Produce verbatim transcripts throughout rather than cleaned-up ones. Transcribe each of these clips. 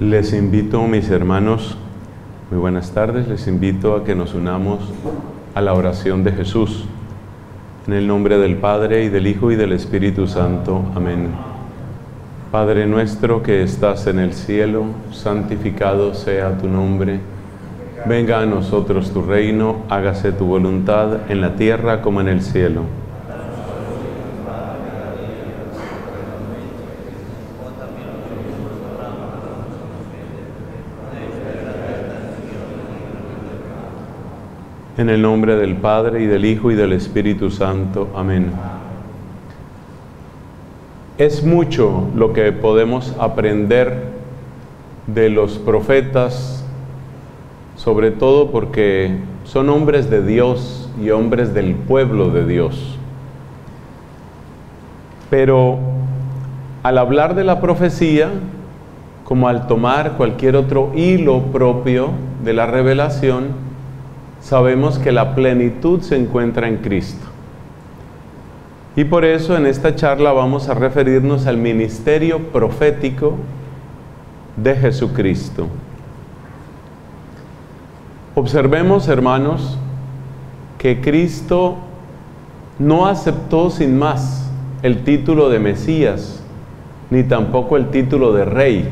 Les invito, mis hermanos, muy buenas tardes, les invito a que nos unamos a la oración de Jesús. En el nombre del Padre, y del Hijo, y del Espíritu Santo. Amén. Padre nuestro que estás en el cielo, santificado sea tu nombre. Venga a nosotros tu reino, hágase tu voluntad en la tierra como en el cielo. En el nombre del Padre, y del Hijo, y del Espíritu Santo. Amén. Es mucho lo que podemos aprender de los profetas, sobre todo porque son hombres de Dios y hombres del pueblo de Dios. Pero al hablar de la profecía, como al tomar cualquier otro hilo propio de la revelación, sabemos que la plenitud se encuentra en Cristo. Y por eso en esta charla vamos a referirnos al ministerio profético de Jesucristo. Observemos, hermanos, que Cristo no aceptó sin más el título de Mesías, ni tampoco el título de Rey.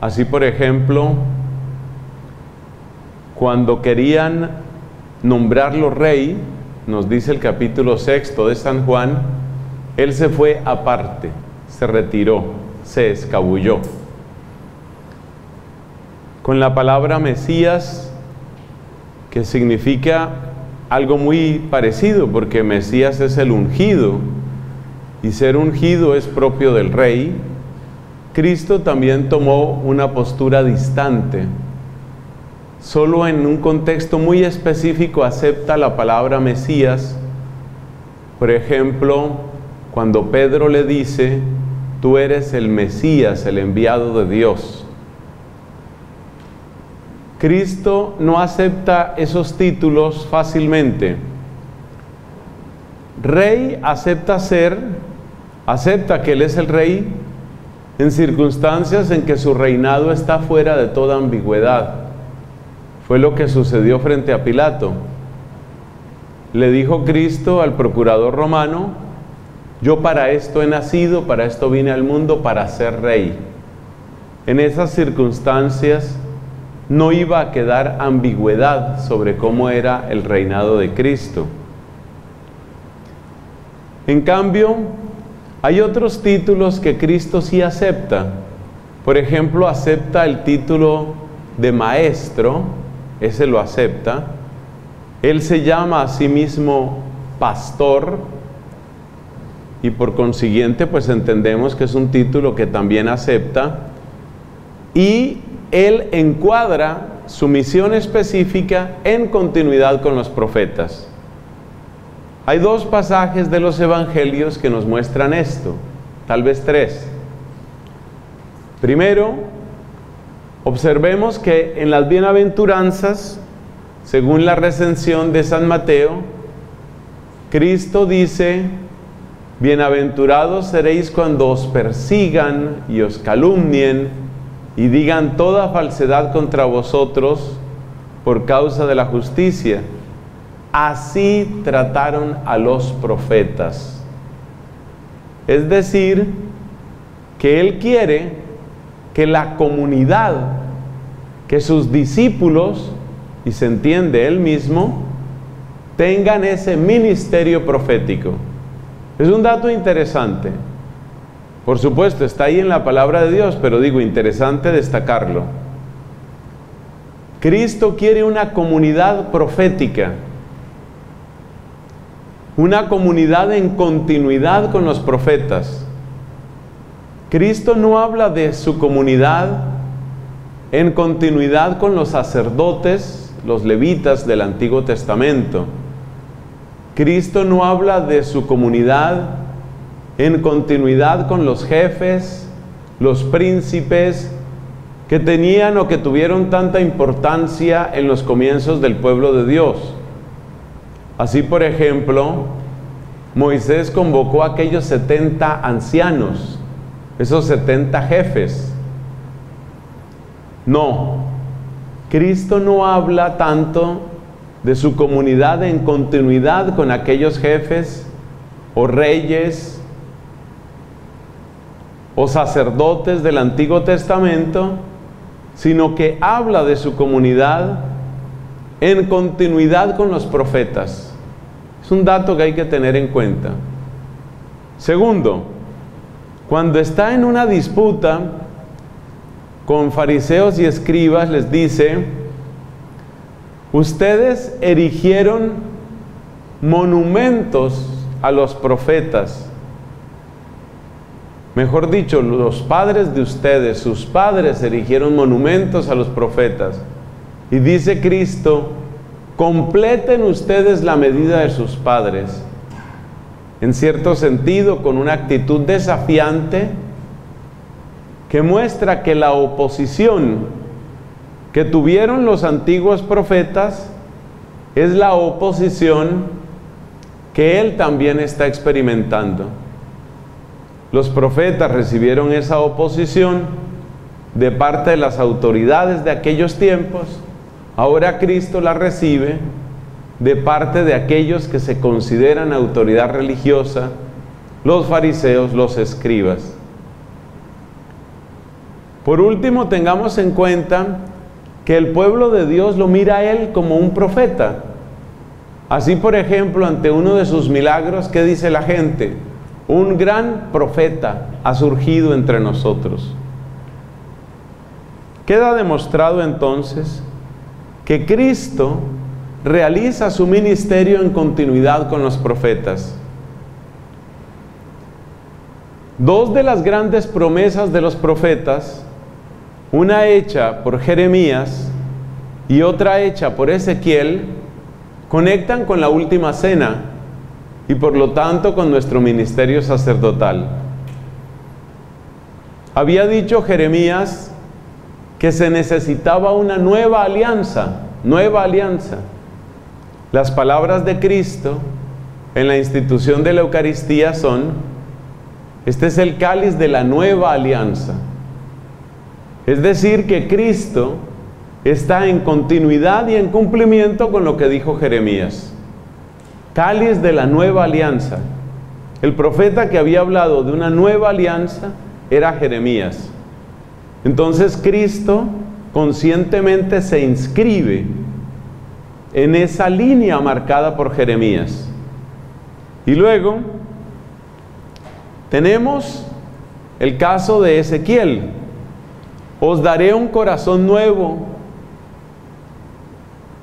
Así, por ejemplo, cuando querían nombrarlo rey, nos dice el capítulo sexto de San Juan, él se fue aparte, se retiró, se escabulló. Con la palabra Mesías, que significa algo muy parecido, porque Mesías es el ungido, y ser ungido es propio del rey, Cristo también tomó una postura distante. Solo en un contexto muy específico acepta la palabra Mesías. Por ejemplo, cuando Pedro le dice, tú eres el Mesías, el enviado de Dios. Cristo no acepta esos títulos fácilmente. Rey acepta ser, acepta que él es el rey en circunstancias en que su reinado está fuera de toda ambigüedad. Fue lo que sucedió frente a Pilato. Le dijo Cristo al procurador romano, yo para esto he nacido, para esto vine al mundo, para ser rey. En esas circunstancias no iba a quedar ambigüedad sobre cómo era el reinado de Cristo. En cambio, hay otros títulos que Cristo sí acepta. Por ejemplo, acepta el título de maestro, ese lo acepta. Él se llama a sí mismo pastor y por consiguiente pues entendemos que es un título que también acepta, y él encuadra su misión específica en continuidad con los profetas. Hay dos pasajes de los evangelios que nos muestran esto, tal vez tres. Primero, observemos que en las bienaventuranzas, según la recensión de San Mateo, Cristo dice, bienaventurados seréis cuando os persigan y os calumnien y digan toda falsedad contra vosotros por causa de la justicia. Así trataron a los profetas. Es decir, que él quiere que la comunidad, que sus discípulos, y se entiende él mismo, tengan ese ministerio profético. Es un dato interesante. Por supuesto, está ahí en la palabra de Dios, pero digo, interesante destacarlo. Cristo quiere una comunidad profética, una comunidad en continuidad con los profetas. Cristo no habla de su comunidad en continuidad con los sacerdotes, los levitas del Antiguo Testamento. Cristo no habla de su comunidad en continuidad con los jefes, los príncipes que tenían o que tuvieron tanta importancia en los comienzos del pueblo de Dios. Así, por ejemplo, Moisés convocó a aquellos setenta ancianos esos setenta jefes. No, Cristo no habla tanto de su comunidad en continuidad con aquellos jefes o reyes o sacerdotes del Antiguo Testamento, sino que habla de su comunidad en continuidad con los profetas. Es un dato que hay que tener en cuenta. Segundo, cuando está en una disputa con fariseos y escribas, les dice: ustedes erigieron monumentos a los profetas. Mejor dicho, los padres de ustedes, sus padres, erigieron monumentos a los profetas. Y dice Cristo: completen ustedes la medida de sus padres. En cierto sentido, con una actitud desafiante, que muestra que la oposición que tuvieron los antiguos profetas es la oposición que él también está experimentando. Los profetas recibieron esa oposición de parte de las autoridades de aquellos tiempos. Ahora Cristo la recibe de parte de aquellos que se consideran autoridad religiosa, los fariseos, los escribas. Por último, tengamos en cuenta que el pueblo de Dios lo mira a él como un profeta. Así, por ejemplo, ante uno de sus milagros, ¿qué dice la gente? Un gran profeta ha surgido entre nosotros. Queda demostrado entonces que Cristo realiza su ministerio en continuidad con los profetas. Dos de las grandes promesas de los profetas, una hecha por Jeremías y otra hecha por Ezequiel, conectan con la última cena y por lo tanto con nuestro ministerio sacerdotal. Había dicho Jeremías que se necesitaba una nueva alianza, nueva alianza. Las palabras de Cristo en la institución de la Eucaristía son: este es el cáliz de la nueva alianza. Es decir, que Cristo está en continuidad y en cumplimiento con lo que dijo Jeremías. Cáliz de la nueva alianza. El profeta que había hablado de una nueva alianza era Jeremías. Entonces Cristo conscientemente se inscribe en esa línea marcada por Jeremías. Y luego tenemos el caso de Ezequiel. Os daré un corazón nuevo,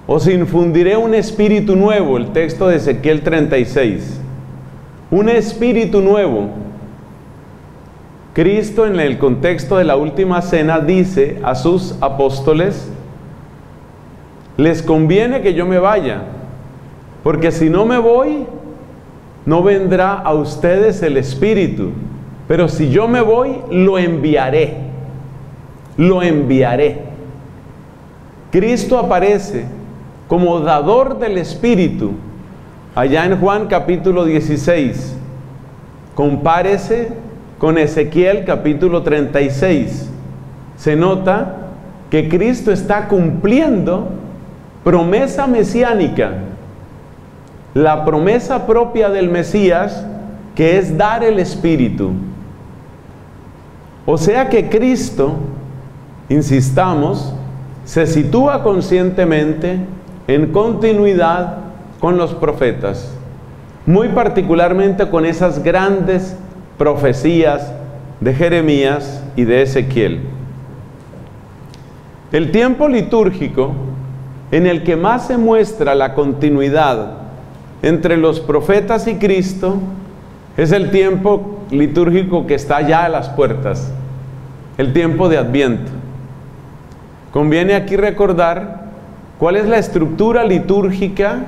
os infundiré un espíritu nuevo, el texto de Ezequiel treinta y seis. Un espíritu nuevo. Cristo, en el contexto de la última cena, dice a sus apóstoles: les conviene que yo me vaya, porque si no me voy, no vendrá a ustedes el espíritu, pero si yo me voy, lo enviaré, lo enviaré. Cristo aparece como dador del espíritu allá en Juan capítulo dieciséis. Compárese con Ezequiel capítulo treinta y seis. Se nota que Cristo está cumpliendo promesa mesiánica, la promesa propia del Mesías, que es dar el Espíritu. O sea que Cristo, insistamos, se sitúa conscientemente en continuidad con los profetas, muy particularmente con esas grandes profecías de Jeremías y de Ezequiel. El tiempo litúrgico en el que más se muestra la continuidad entre los profetas y Cristo es el tiempo litúrgico que está ya a las puertas, el tiempo de Adviento. Conviene aquí recordar cuál es la estructura litúrgica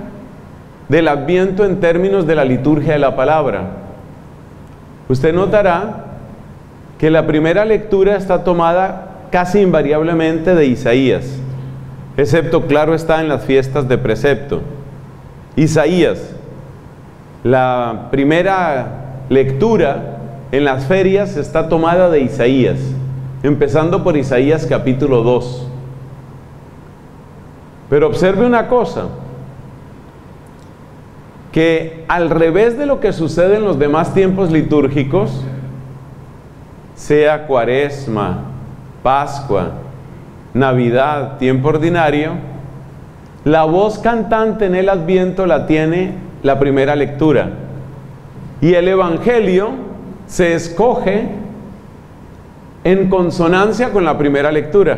del Adviento en términos de la liturgia de la palabra. Usted notará que la primera lectura está tomada casi invariablemente de Isaías, excepto, claro está, en las fiestas de precepto. Isaías, la primera lectura en las ferias está tomada de Isaías, empezando por Isaías capítulo dos. Pero observe una cosa, que al revés de lo que sucede en los demás tiempos litúrgicos, sea Cuaresma, Pascua, Navidad, tiempo ordinario, la voz cantante en el Adviento la tiene la primera lectura. Y el Evangelio se escoge en consonancia con la primera lectura.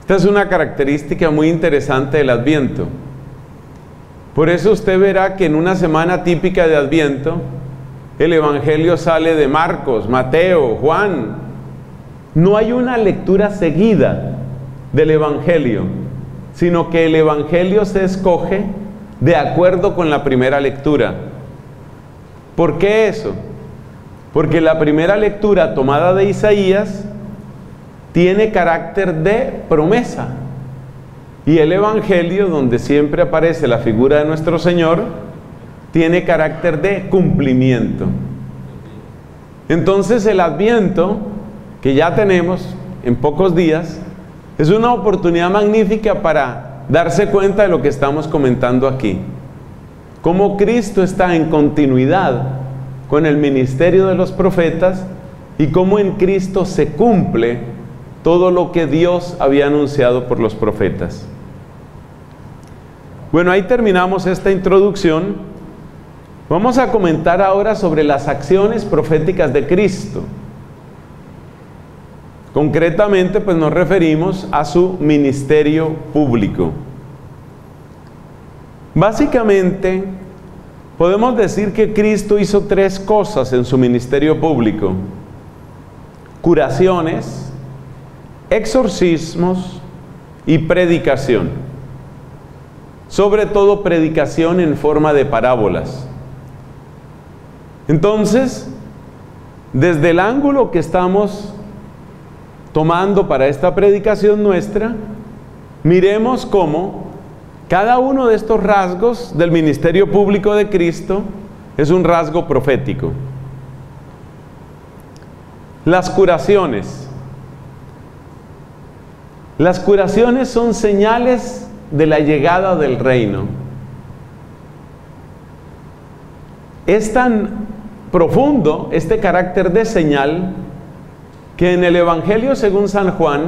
Esta es una característica muy interesante del Adviento. Por eso usted verá que en una semana típica de Adviento, el Evangelio sale de Marcos, Mateo, Juan. No hay una lectura seguida del Evangelio, sino que el Evangelio se escoge de acuerdo con la primera lectura. ¿Por qué eso? Porque la primera lectura tomada de Isaías tiene carácter de promesa. Y el Evangelio, donde siempre aparece la figura de nuestro Señor, tiene carácter de cumplimiento. Entonces el Adviento, que ya tenemos en pocos días, es una oportunidad magnífica para darse cuenta de lo que estamos comentando aquí. Cómo Cristo está en continuidad con el ministerio de los profetas y cómo en Cristo se cumple todo lo que Dios había anunciado por los profetas. Bueno, ahí terminamos esta introducción. Vamos a comentar ahora sobre las acciones proféticas de Cristo. Concretamente, pues nos referimos a su ministerio público. Básicamente, podemos decir que Cristo hizo tres cosas en su ministerio público: curaciones, exorcismos y predicación. Sobre todo predicación en forma de parábolas. Entonces, desde el ángulo que estamos tomando para esta predicación nuestra, miremos cómo cada uno de estos rasgos del ministerio público de Cristo es un rasgo profético. Las curaciones. Las curaciones son señales de la llegada del reino. Es tan profundo este carácter de señal que en el Evangelio según San Juan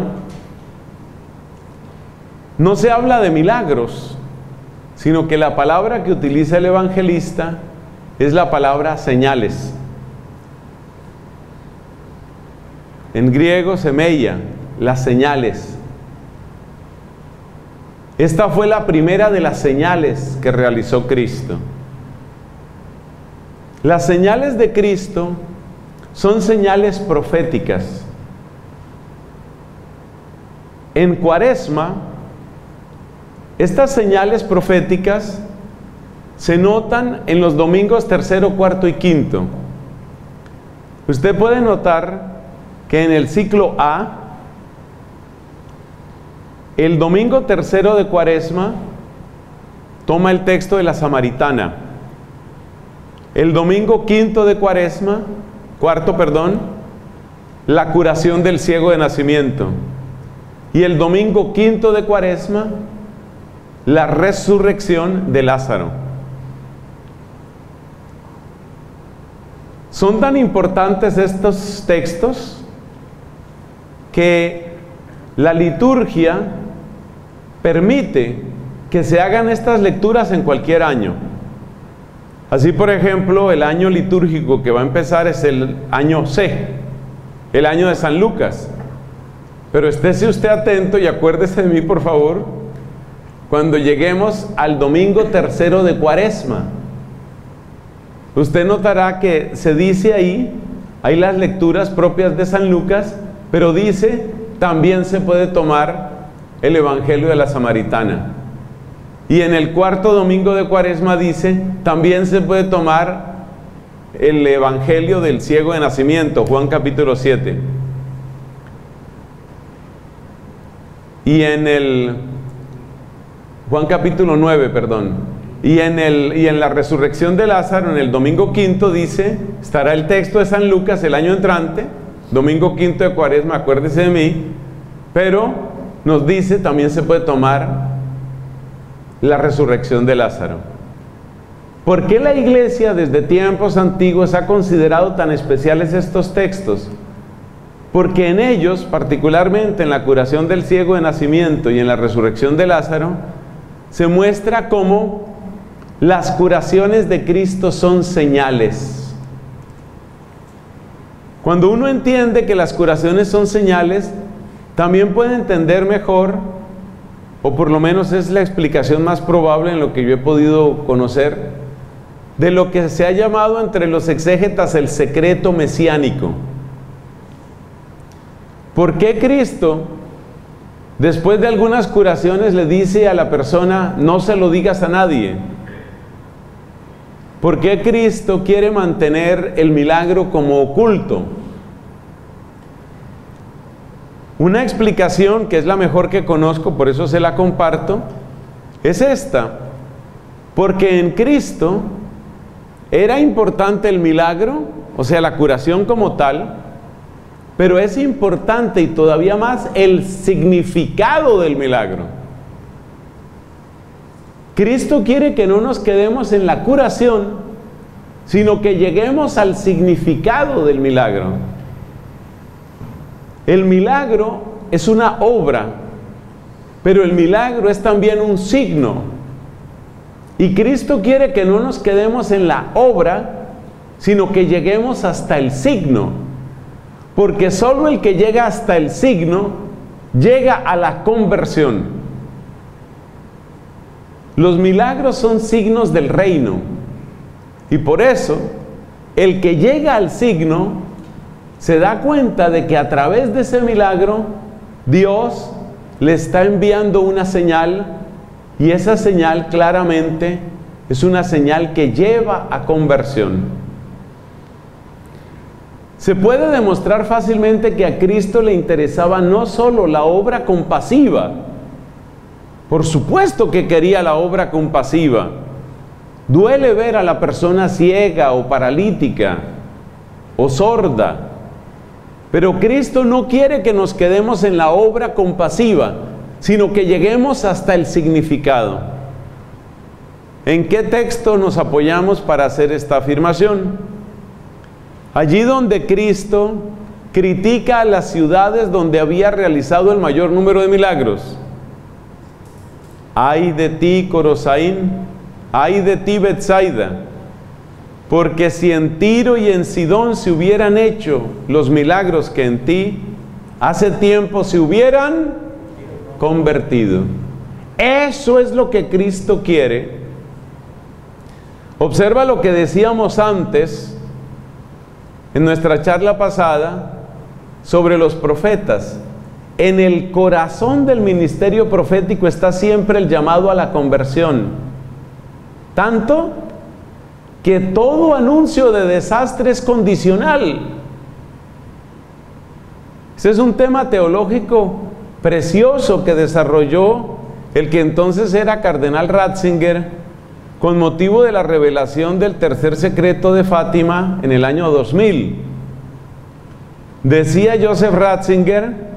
no se habla de milagros, sino que la palabra que utiliza el evangelista es la palabra señales. En griego semeia, las señales. Esta fue la primera de las señales que realizó Cristo. Las señales de Cristo son señales proféticas. En Cuaresma, estas señales proféticas se notan en los domingos tercero, cuarto y quinto. Usted puede notar que en el ciclo A, el domingo tercero de Cuaresma toma el texto de la Samaritana. El domingo quinto de Cuaresma Cuarto, perdón, la curación del ciego de nacimiento. Y el domingo quinto de Cuaresma, la resurrección de Lázaro. Son tan importantes estos textos que la liturgia permite que se hagan estas lecturas en cualquier año. Así, por ejemplo, el año litúrgico que va a empezar es el año C, el año de San Lucas. Pero estése usted atento y acuérdese de mí, por favor, cuando lleguemos al domingo tercero de Cuaresma. Usted notará que se dice ahí, hay las lecturas propias de San Lucas, pero dice, también se puede tomar el Evangelio de la Samaritana. Y en el cuarto domingo de Cuaresma dice, también se puede tomar el Evangelio del ciego de nacimiento, Juan capítulo siete. Y en el Juan capítulo nueve, perdón. Y en, el, y en la resurrección de Lázaro, en el domingo quinto, dice, estará el texto de San Lucas el año entrante, domingo quinto de Cuaresma, acuérdese de mí, pero nos dice, también se puede tomar la resurrección de Lázaro. ¿Por qué la Iglesia desde tiempos antiguos ha considerado tan especiales estos textos? Porque en ellos, particularmente en la curación del ciego de nacimiento y en la resurrección de Lázaro, se muestra cómo las curaciones de Cristo son señales. Cuando uno entiende que las curaciones son señales, también puede entender mejor, o por lo menos es la explicación más probable en lo que yo he podido conocer, de lo que se ha llamado entre los exégetas el secreto mesiánico. ¿Por qué Cristo, después de algunas curaciones, le dice a la persona, no se lo digas a nadie? ¿Por qué Cristo quiere mantener el milagro como oculto? Una explicación que es la mejor que conozco, por eso se la comparto, es esta. Porque en Cristo era importante el milagro, o sea, la curación como tal, pero es importante y todavía más el significado del milagro. Cristo quiere que no nos quedemos en la curación, sino que lleguemos al significado del milagro. El milagro es una obra, pero el milagro es también un signo. Y Cristo quiere que no nos quedemos en la obra, sino que lleguemos hasta el signo. Porque solo el que llega hasta el signo, llega a la conversión. Los milagros son signos del reino, y por eso el que llega al signo se da cuenta de que a través de ese milagro Dios le está enviando una señal, y esa señal claramente es una señal que lleva a conversión. Se puede demostrar fácilmente que a Cristo le interesaba no solo la obra compasiva. Por supuesto que quería la obra compasiva. Duele ver a la persona ciega o paralítica o sorda. Pero Cristo no quiere que nos quedemos en la obra compasiva, sino que lleguemos hasta el significado. ¿En qué texto nos apoyamos para hacer esta afirmación? Allí donde Cristo critica a las ciudades donde había realizado el mayor número de milagros. ¡Ay de ti, Corosaín! ¡Ay de ti, Betsaida! Porque si en Tiro y en Sidón se hubieran hecho los milagros que en ti, hace tiempo se hubieran convertido. Eso es lo que Cristo quiere. Observa lo que decíamos antes, en nuestra charla pasada, sobre los profetas. En el corazón del ministerio profético está siempre el llamado a la conversión. Tanto que todo anuncio de desastre es condicional. Ese es un tema teológico precioso que desarrolló el que entonces era cardenal Ratzinger con motivo de la revelación del tercer secreto de Fátima en el año dos mil. Decía Joseph Ratzinger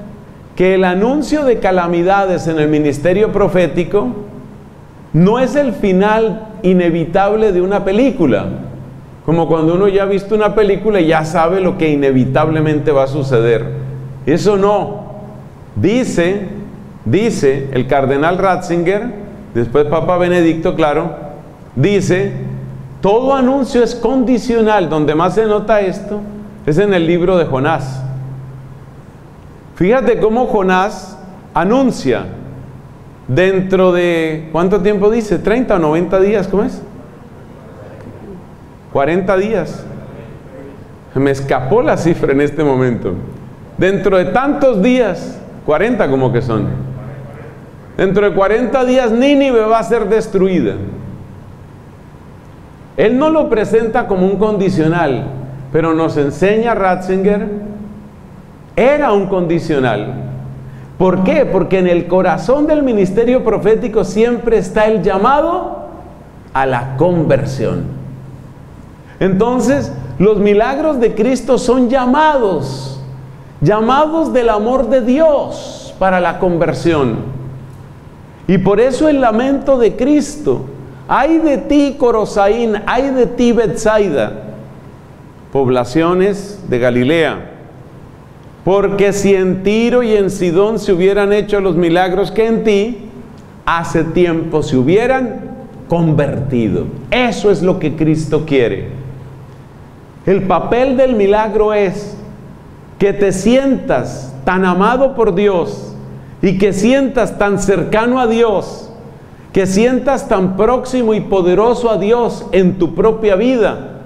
que el anuncio de calamidades en el ministerio profético no es el final inevitable de una película, como cuando uno ya ha visto una película y ya sabe lo que inevitablemente va a suceder. Eso no. Dice, dice el cardenal Ratzinger, después Papa Benedicto, claro, dice, todo anuncio es condicional. Donde más se nota esto es en el libro de Jonás. Fíjate cómo Jonás anuncia dentro de, ¿cuánto tiempo dice? ¿treinta o noventa días? ¿Cómo es? cuarenta días. Me escapó la cifra en este momento. Dentro de tantos días, cuarenta como que son. Dentro de cuarenta días Nínive va a ser destruida. Él no lo presenta como un condicional, pero nos enseña Ratzinger, era un condicional. ¿Por qué? Porque en el corazón del ministerio profético siempre está el llamado a la conversión. Entonces, los milagros de Cristo son llamados, llamados del amor de Dios para la conversión. Y por eso el lamento de Cristo: ay de ti, Corosaín, ay de ti, Betsaida, poblaciones de Galilea, porque si en Tiro y en Sidón se hubieran hecho los milagros que en ti, hace tiempo se hubieran convertido. Eso es lo que Cristo quiere. El papel del milagro es que te sientas tan amado por Dios, y que sientas tan cercano a Dios, que sientas tan próximo y poderoso a Dios en tu propia vida,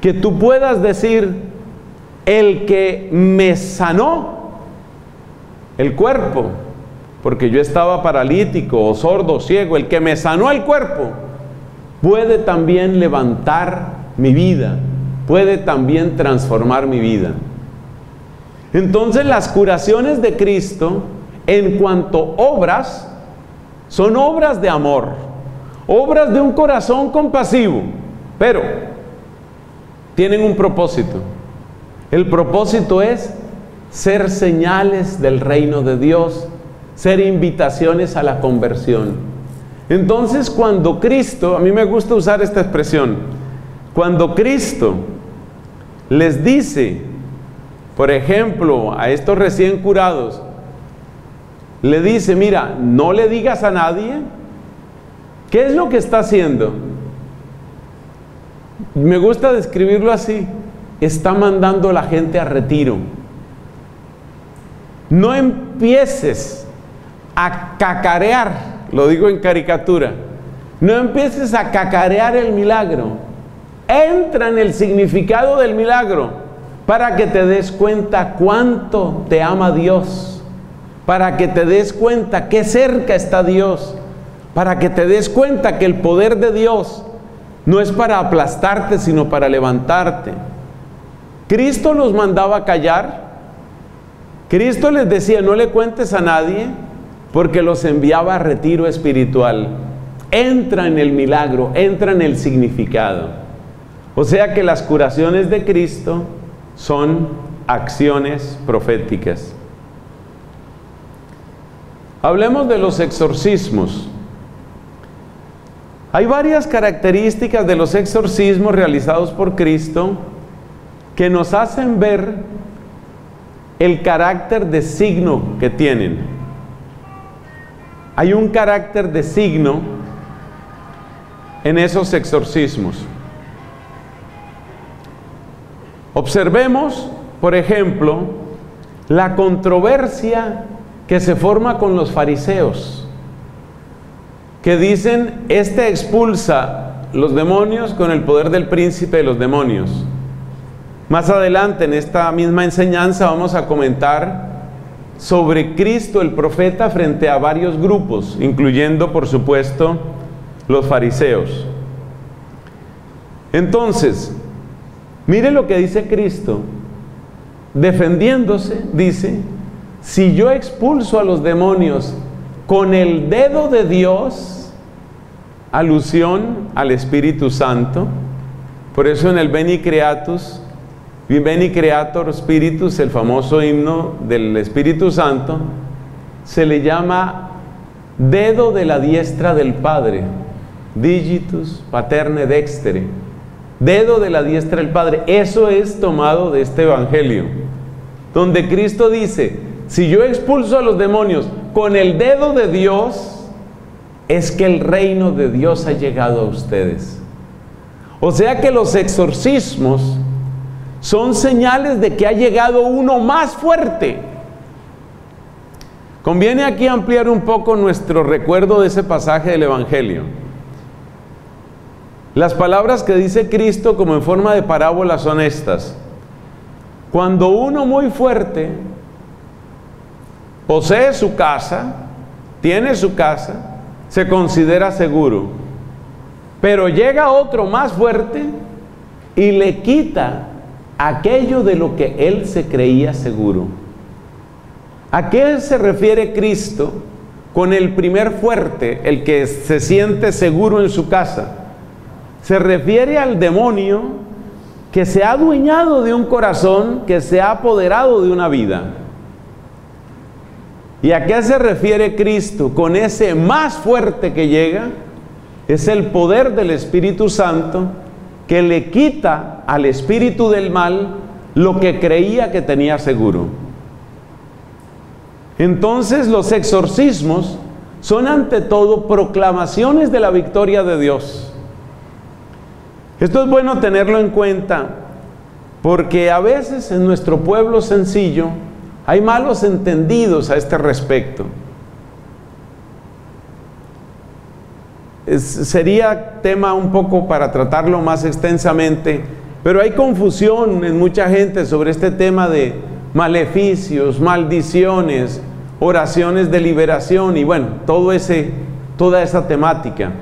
que tú puedas decir: el que me sanó el cuerpo, porque yo estaba paralítico o sordo o ciego, el que me sanó el cuerpo puede también levantar mi vida, puede también transformar mi vida. Entonces, las curaciones de Cristo, en cuanto obras, son obras de amor, obras de un corazón compasivo, pero tienen un propósito. El propósito es ser señales del reino de Dios, ser invitaciones a la conversión. Entonces, cuando Cristo, a mí me gusta usar esta expresión, cuando Cristo les dice, por ejemplo, a estos recién curados, le dice: mira, no le digas a nadie. ¿Qué es lo que está haciendo? Me gusta describirlo así: está mandando a la gente a retiro. No empieces a cacarear, lo digo en caricatura, no empieces a cacarear el milagro. Entra en el significado del milagro para que te des cuenta cuánto te ama Dios, para que te des cuenta qué cerca está Dios, para que te des cuenta que el poder de Dios no es para aplastarte, sino para levantarte. Cristo los mandaba a callar. Cristo les decía: no le cuentes a nadie, porque los enviaba a retiro espiritual. Entra en el milagro, entra en el significado. O sea que las curaciones de Cristo son acciones proféticas. Hablemos de los exorcismos. Hay varias características de los exorcismos realizados por Cristo que nos hacen ver el carácter de signo que tienen. Hay un carácter de signo en esos exorcismos. Observemos, por ejemplo, la controversia que se forma con los fariseos, que dicen: este expulsa los demonios con el poder del príncipe de los demonios. Más adelante, en esta misma enseñanza, vamos a comentar sobre Cristo el profeta frente a varios grupos, incluyendo, por supuesto, los fariseos. Entonces, mire lo que dice Cristo. Defendiéndose, dice: si yo expulso a los demonios con el dedo de Dios, alusión al Espíritu Santo. Por eso en el Veni Creatus, Veni Creator Spiritus, el famoso himno del Espíritu Santo, se le llama dedo de la diestra del Padre, digitus paterne dextere, dedo de la diestra del Padre. Eso es tomado de este Evangelio, donde Cristo dice: si yo expulso a los demonios con el dedo de Dios, es que el reino de Dios ha llegado a ustedes. O sea que los exorcismos son señales de que ha llegado uno más fuerte. Conviene aquí ampliar un poco nuestro recuerdo de ese pasaje del Evangelio. Las palabras que dice Cristo como en forma de parábola son estas: cuando uno muy fuerte posee su casa, tiene su casa, se considera seguro. Pero llega otro más fuerte y le quita aquello de lo que él se creía seguro. ¿A qué se refiere Cristo con el primer fuerte, el que se siente seguro en su casa? se refiere al demonio que se ha adueñado de un corazón, que se ha apoderado de una vida. ¿Y a qué se refiere Cristo con ese más fuerte que llega? Es el poder del Espíritu Santo que le quita al espíritu del mal lo que creía que tenía seguro. Entonces los exorcismos son ante todo proclamaciones de la victoria de Dios. Esto es bueno tenerlo en cuenta, porque a veces en nuestro pueblo sencillo hay malos entendidos a este respecto. Es, sería tema un poco para tratarlo más extensamente, pero hay confusión en mucha gente sobre este tema de maleficios, maldiciones, oraciones de liberación y bueno, todo ese, toda esa temática.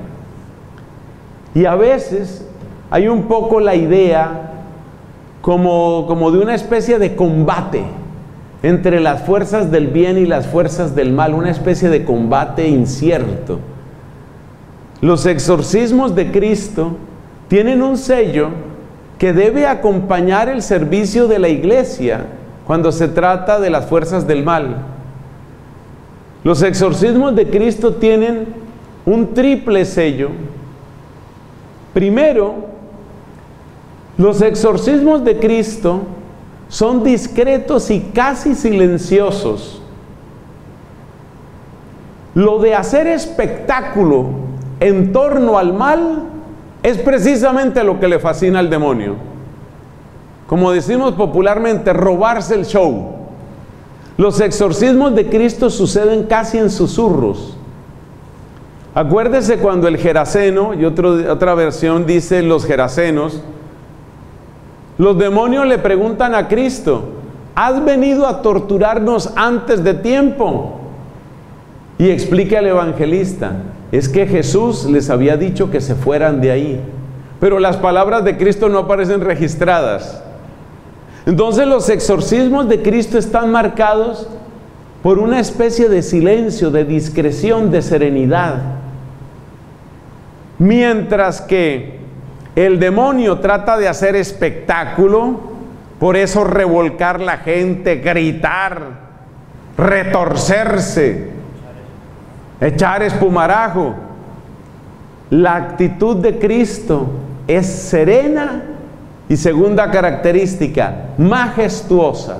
Y a veces hay un poco la idea como, como de una especie de combate entre las fuerzas del bien y las fuerzas del mal, una especie de combate incierto. Los exorcismos de Cristo tienen un sello que debe acompañar el servicio de la iglesia cuando se trata de las fuerzas del mal. Los exorcismos de Cristo tienen un triple sello. Primero, los exorcismos de Cristo son discretos y casi silenciosos. Lo de hacer espectáculo en torno al mal es precisamente lo que le fascina al demonio. Como decimos popularmente, robarse el show. Los exorcismos de Cristo suceden casi en susurros. Acuérdese cuando el Geraseno, y otro, otra versión dice los Gerasenos, los demonios le preguntan a Cristo, ¿has venido a torturarnos antes de tiempo? Y explica el evangelista, es que Jesús les había dicho que se fueran de ahí, pero las palabras de Cristo no aparecen registradas. Entonces los exorcismos de Cristo están marcados por una especie de silencio, de discreción, de serenidad. Mientras que el demonio trata de hacer espectáculo, por eso revolcar la gente, gritar, retorcerse, echar espumarajo. La actitud de Cristo es serena y segunda característica, majestuosa,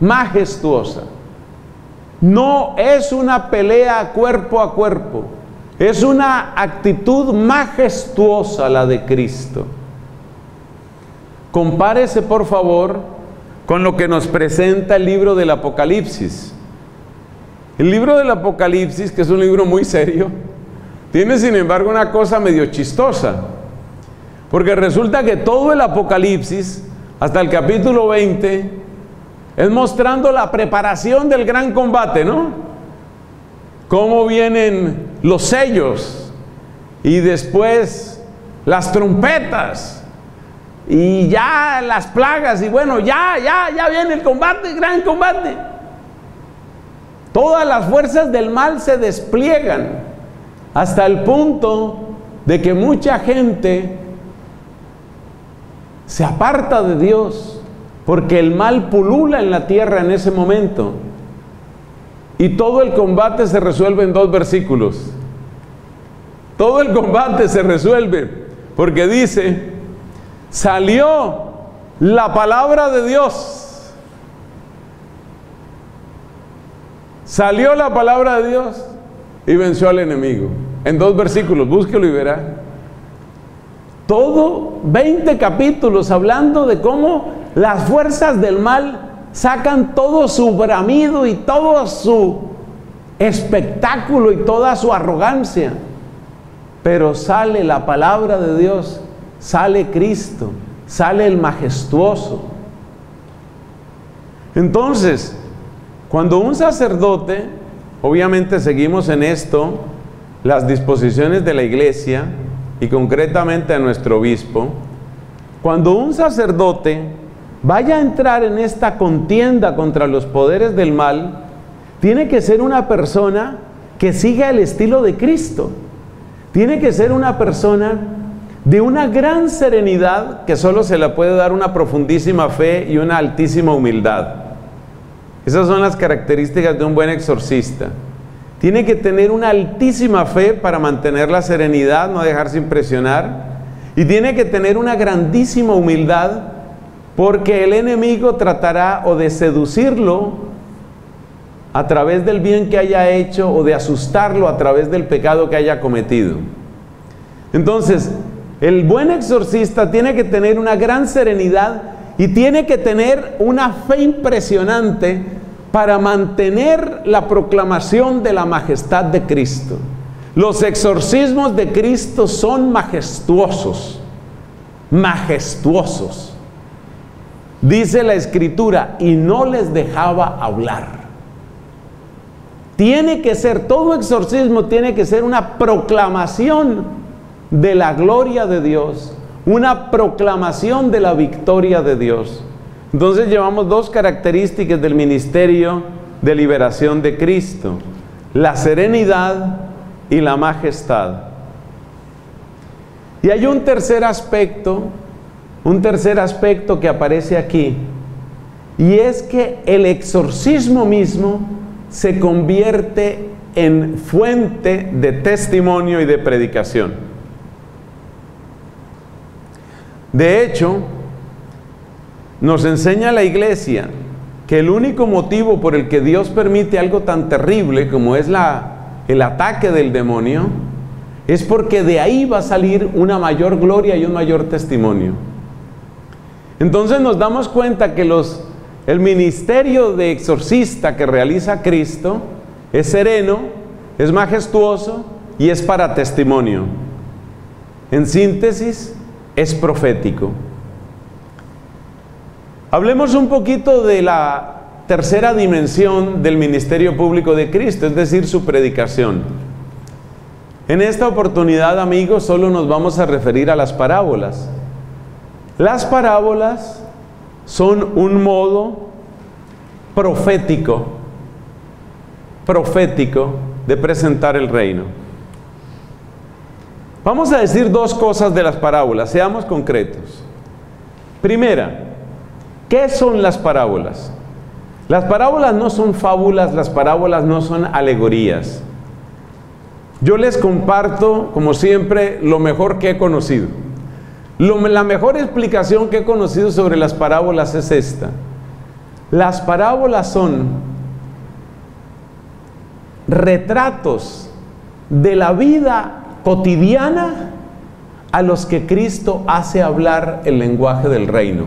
majestuosa. No es una pelea cuerpo a cuerpo. Es una actitud majestuosa la de Cristo. Compárese, por favor, con lo que nos presenta el libro del Apocalipsis. El libro del Apocalipsis, que es un libro muy serio, tiene sin embargo una cosa medio chistosa. Porque resulta que todo el Apocalipsis, hasta el capítulo veinte, es mostrando la preparación del gran combate, ¿no? Cómo vienen los sellos y después las trompetas y ya las plagas y bueno, ya, ya, ya viene el combate, el gran combate. Todas las fuerzas del mal se despliegan hasta el punto de que mucha gente se aparta de Dios porque el mal pulula en la tierra en ese momento. Y todo el combate se resuelve en dos versículos. Todo el combate se resuelve porque dice, salió la palabra de Dios. Salió la palabra de Dios y venció al enemigo. En dos versículos, búsquelo y verá. Todo veinte capítulos hablando de cómo las fuerzas del mal sacan todo su bramido y todo su espectáculo y toda su arrogancia, pero sale la palabra de Dios, sale Cristo, sale el majestuoso. Entonces, cuando un sacerdote, obviamente seguimos en esto las disposiciones de la iglesia y concretamente a nuestro obispo, cuando un sacerdote vaya a entrar en esta contienda contra los poderes del mal, tiene que ser una persona que siga el estilo de Cristo. Tiene que ser una persona de una gran serenidad que solo se la puede dar una profundísima fe y una altísima humildad. Esas son las características de un buen exorcista. Tiene que tener una altísima fe para mantener la serenidad, no dejarse impresionar, y tiene que tener una grandísima humildad, porque el enemigo tratará o de seducirlo a través del bien que haya hecho o de asustarlo a través del pecado que haya cometido. Entonces, el buen exorcista tiene que tener una gran serenidad y tiene que tener una fe impresionante para mantener la proclamación de la majestad de Cristo. Los exorcismos de Cristo son majestuosos, majestuosos. Dice la Escritura, y no les dejaba hablar. Tiene que ser, todo exorcismo tiene que ser una proclamación de la gloria de Dios, una proclamación de la victoria de Dios. Entonces llevamos dos características del ministerio de liberación de Cristo: la serenidad y la majestad. Y hay un tercer aspecto, un tercer aspecto que aparece aquí, y es que el exorcismo mismo se convierte en fuente de testimonio y de predicación. De hecho, nos enseña la Iglesia que el único motivo por el que Dios permite algo tan terrible como es la, el ataque del demonio, es porque de ahí va a salir una mayor gloria y un mayor testimonio. Entonces nos damos cuenta que los, el ministerio de exorcista que realiza Cristo es sereno, es majestuoso y es para testimonio. En síntesis, es profético. Hablemos un poquito de la tercera dimensión del ministerio público de Cristo, es decir, su predicación. En esta oportunidad, amigos, solo nos vamos a referir a las parábolas. Las parábolas son un modo profético, profético de presentar el reino. Vamos a decir dos cosas de las parábolas, seamos concretos. Primera, ¿qué son las parábolas? Las parábolas no son fábulas, las parábolas no son alegorías. Yo les comparto, como siempre, lo mejor que he conocido. Lo, la mejor explicación que he conocido sobre las parábolas es esta. Las parábolas son retratos de la vida cotidiana a los que Cristo hace hablar el lenguaje del reino.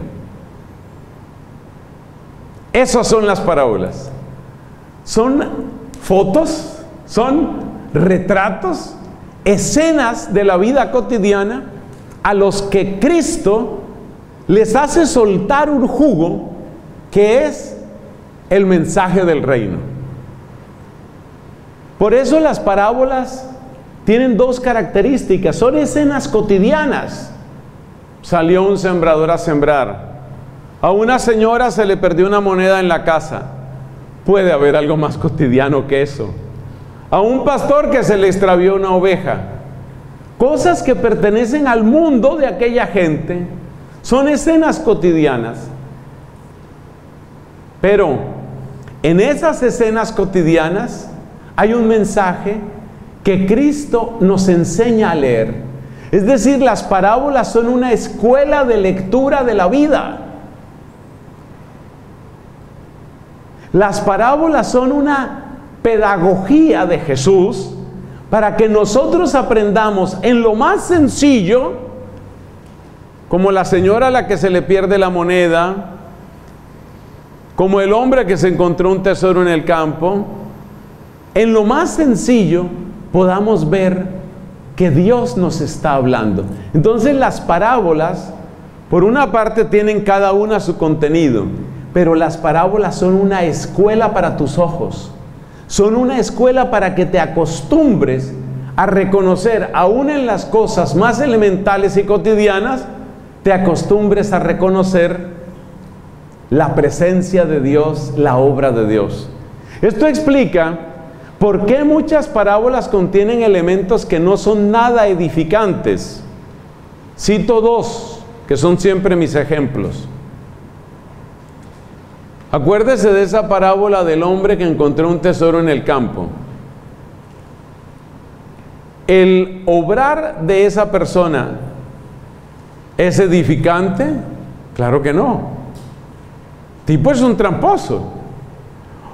Esas son las parábolas. Son fotos, son retratos, escenas de la vida cotidiana a los que Cristo les hace soltar un jugo que es el mensaje del reino. Por eso las parábolas tienen dos características, son escenas cotidianas. Salió un sembrador a sembrar. A una señora se le perdió una moneda en la casa. Puede haber algo más cotidiano que eso. A un pastor que se le extravió una oveja. Cosas que pertenecen al mundo de aquella gente. Son escenas cotidianas. Pero en esas escenas cotidianas hay un mensaje que Cristo nos enseña a leer. Es decir, las parábolas son una escuela de lectura de la vida. Las parábolas son una pedagogía de Jesús para que nosotros aprendamos en lo más sencillo, como la señora a la que se le pierde la moneda, como el hombre que se encontró un tesoro en el campo, en lo más sencillo podamos ver que Dios nos está hablando. Entonces las parábolas, por una parte, tienen cada una su contenido. Pero las parábolas son una escuela para tus ojos. Son una escuela para que te acostumbres a reconocer, aún en las cosas más elementales y cotidianas, te acostumbres a reconocer la presencia de Dios, la obra de Dios. Esto explica por qué muchas parábolas contienen elementos que no son nada edificantes. Cito dos, que son siempre mis ejemplos. Acuérdese de esa parábola del hombre que encontró un tesoro en el campo. El obrar de esa persona, ¿es edificante? Claro que no. Tipo es un tramposo.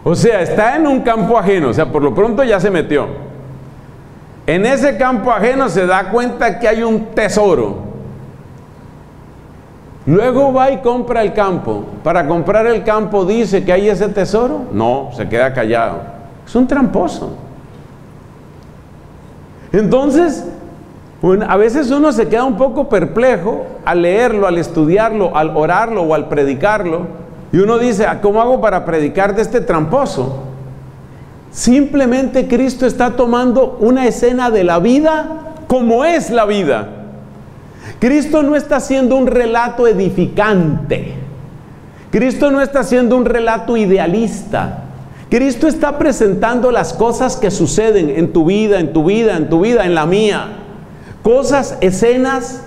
O sea, está en un campo ajeno. O sea, por lo pronto ya se metió. En ese campo ajeno se da cuenta que hay un tesoro. Luego va y compra el campo. ¿Para comprar el campo dice que hay ese tesoro? No, se queda callado. Es un tramposo. Entonces, bueno, a veces uno se queda un poco perplejo al leerlo, al estudiarlo, al orarlo o al predicarlo. Y uno dice, ¿cómo hago para predicar de este tramposo? Simplemente Cristo está tomando una escena de la vida como es la vida. Cristo no está haciendo un relato edificante. Cristo no está haciendo un relato idealista. Cristo está presentando las cosas que suceden en tu vida, en tu vida, en tu vida, en la mía. Cosas, escenas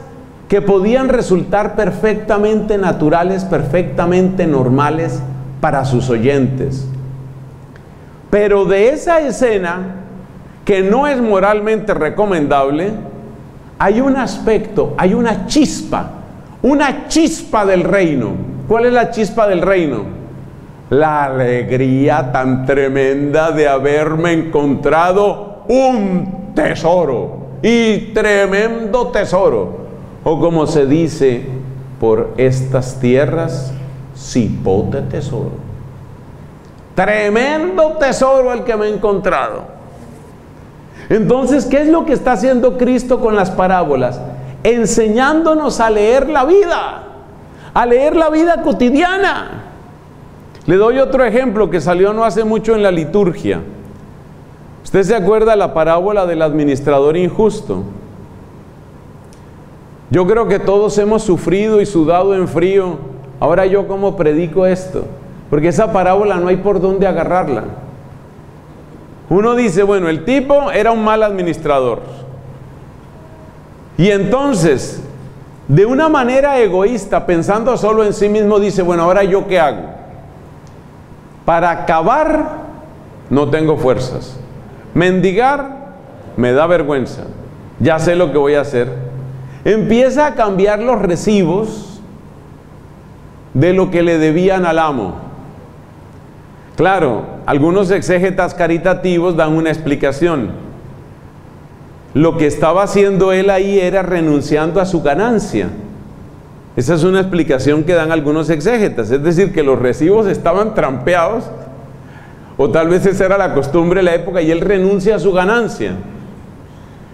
que podían resultar perfectamente naturales, perfectamente normales para sus oyentes. Pero de esa escena, que no es moralmente recomendable, hay un aspecto, hay una chispa, una chispa del reino. ¿Cuál es la chispa del reino? La alegría tan tremenda de haberme encontrado un tesoro, y tremendo tesoro. O como se dice, por estas tierras, cipote tesoro. Tremendo tesoro el que me he encontrado. Entonces, ¿qué es lo que está haciendo Cristo con las parábolas? Enseñándonos a leer la vida, a leer la vida cotidiana. Le doy otro ejemplo que salió no hace mucho en la liturgia. ¿Usted se acuerda la parábola del administrador injusto? Yo creo que todos hemos sufrido y sudado en frío. Ahora, ¿yo cómo predico esto? Porque esa parábola no hay por dónde agarrarla. Uno dice, bueno, el tipo era un mal administrador. Y entonces, de una manera egoísta, pensando solo en sí mismo, dice, bueno, ¿ahora yo qué hago? Para acabar, no tengo fuerzas. Mendigar, me da vergüenza. Ya sé lo que voy a hacer. Empieza a cambiar los recibos de lo que le debían al amo. Claro, algunos exégetas caritativos dan una explicación. Lo que estaba haciendo él ahí era renunciando a su ganancia. Esa es una explicación que dan algunos exégetas. Es decir, que los recibos estaban trampeados, o tal vez esa era la costumbre de la época, y él renuncia a su ganancia.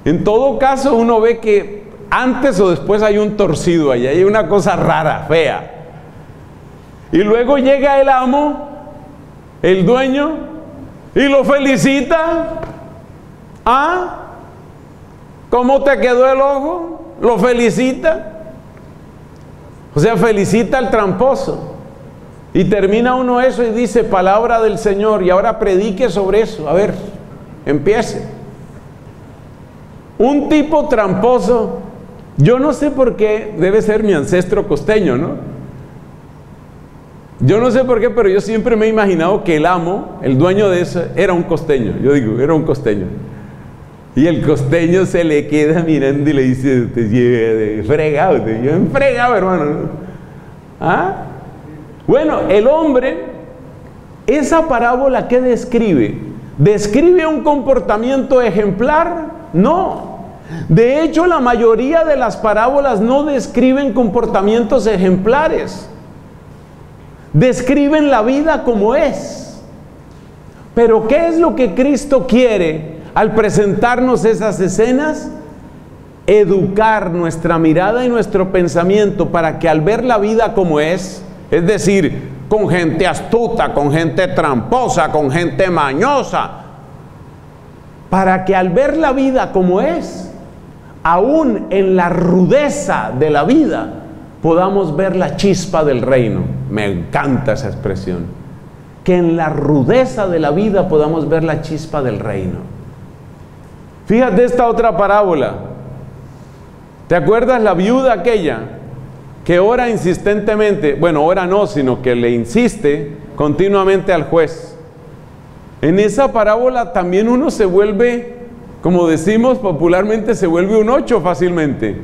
En todo caso, uno ve que antes o después hay un torcido ahí, hay una cosa rara, fea. Y luego llega el amo, el dueño, y lo felicita. ¿Ah? ¿Cómo te quedó el ojo? Lo felicita. O sea, felicita al tramposo. Y termina uno eso y dice, palabra del Señor, y ahora predique sobre eso. A ver, empiece. Un tipo tramposo. Yo no sé por qué, debe ser mi ancestro costeño, ¿no? Yo no sé por qué, pero yo siempre me he imaginado que el amo, el dueño de eso, era un costeño. Yo digo, era un costeño. Y el costeño se le queda mirando y le dice, te fregado, te llevo fregado, hermano. ¿Ah? Bueno, el hombre, esa parábola, ¿qué describe? Describe un comportamiento ejemplar. No, de hecho la mayoría de las parábolas no describen comportamientos ejemplares, describen la vida como es. Pero ¿qué es lo que Cristo quiere al presentarnos esas escenas? Educar nuestra mirada y nuestro pensamiento para que al ver la vida como es, es decir, con gente astuta, con gente tramposa, con gente mañosa, para que al ver la vida como es, aún en la rudeza de la vida, podamos ver la chispa del reino. Me encanta esa expresión. Que en la rudeza de la vida podamos ver la chispa del reino. Fíjate esta otra parábola. ¿Te acuerdas la viuda aquella que ora insistentemente? Bueno, ora no, sino que le insiste continuamente al juez. En esa parábola también uno se vuelve, como decimos popularmente, se vuelve un ocho fácilmente.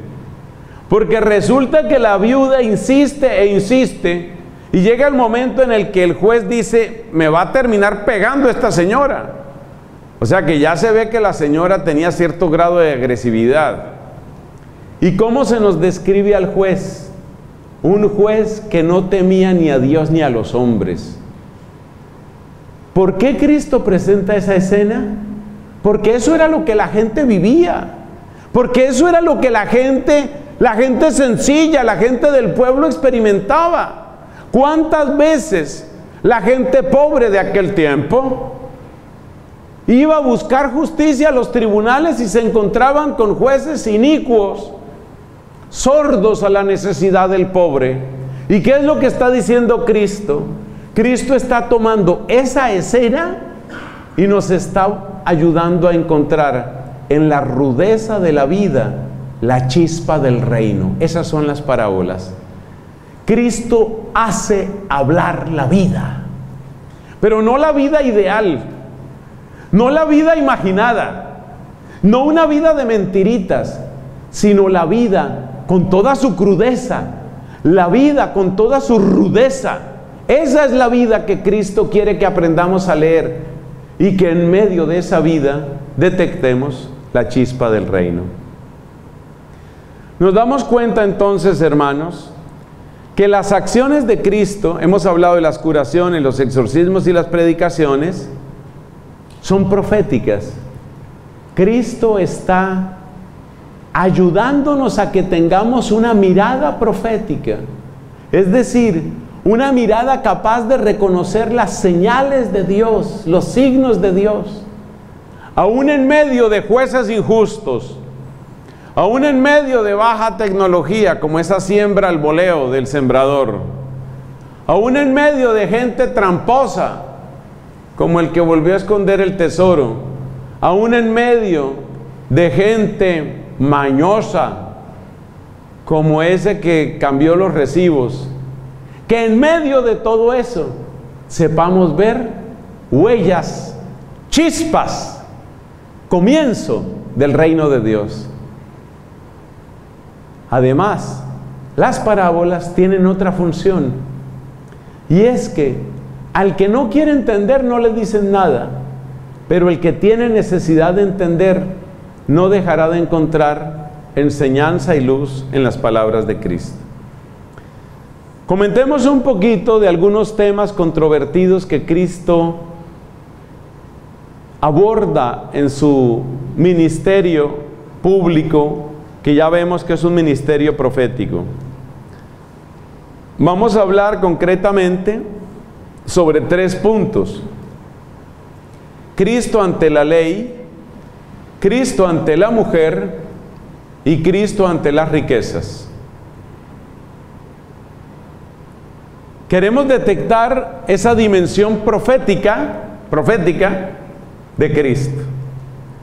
Porque resulta que la viuda insiste e insiste, y llega el momento en el que el juez dice, me va a terminar pegando esta señora. O sea que ya se ve que la señora tenía cierto grado de agresividad. ¿Y cómo se nos describe al juez? Un juez que no temía ni a Dios ni a los hombres. ¿Por qué Cristo presenta esa escena? Porque eso era lo que la gente vivía. Porque eso era lo que la gente, la gente sencilla, la gente del pueblo experimentaba. ¿Cuántas veces la gente pobre de aquel tiempo iba a buscar justicia a los tribunales y se encontraban con jueces inicuos, sordos a la necesidad del pobre? ¿Y qué es lo que está diciendo Cristo? Cristo está tomando esa escena y nos está ayudando a encontrar en la rudeza de la vida la chispa del reino. Esas son las parábolas. Cristo hace hablar la vida, pero no la vida ideal, no la vida imaginada, no una vida de mentiritas, sino la vida con toda su crudeza, la vida con toda su rudeza. Esa es la vida que Cristo quiere que aprendamos a leer y que en medio de esa vida detectemos la chispa del reino. Nos damos cuenta entonces, hermanos, que las acciones de Cristo, hemos hablado de las curaciones, los exorcismos y las predicaciones, son proféticas. Cristo está ayudándonos a que tengamos una mirada profética, es decir, una mirada capaz de reconocer las señales de Dios, los signos de Dios, aún en medio de jueces injustos, aún en medio de baja tecnología, como esa siembra al voleo del sembrador, aún en medio de gente tramposa, como el que volvió a esconder el tesoro, aún en medio de gente mañosa, como ese que cambió los recibos, que en medio de todo eso sepamos ver huellas, chispas, comienzo del reino de Dios. Además, las parábolas tienen otra función, y es que al que no quiere entender no le dicen nada, pero el que tiene necesidad de entender no dejará de encontrar enseñanza y luz en las palabras de Cristo. Comentemos un poquito de algunos temas controvertidos que Cristo aborda en su ministerio público, que ya vemos que es un ministerio profético. Vamos a hablar concretamente sobre tres puntos: Cristo ante la ley, Cristo ante la mujer y Cristo ante las riquezas. Queremos detectar esa dimensión profética, profética de Cristo,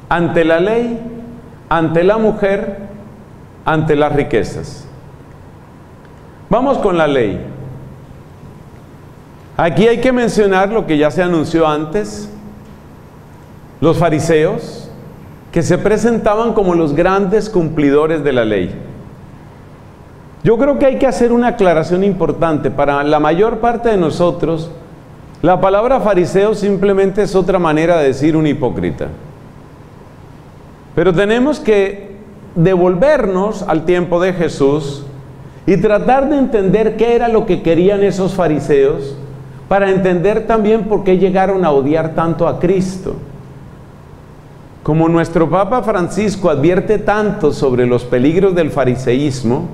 ante la ley, ante la mujer, ante las riquezas. Vamos con la ley. Aquí hay que mencionar lo que ya se anunció antes: los fariseos, que se presentaban como los grandes cumplidores de la ley. Yo creo que hay que hacer una aclaración importante. Para la mayor parte de nosotros, la palabra fariseo simplemente es otra manera de decir un hipócrita. Pero tenemos que devolvernos al tiempo de Jesús y tratar de entender qué era lo que querían esos fariseos, para entender también por qué llegaron a odiar tanto a Cristo. Como nuestro Papa Francisco advierte tanto sobre los peligros del fariseísmo,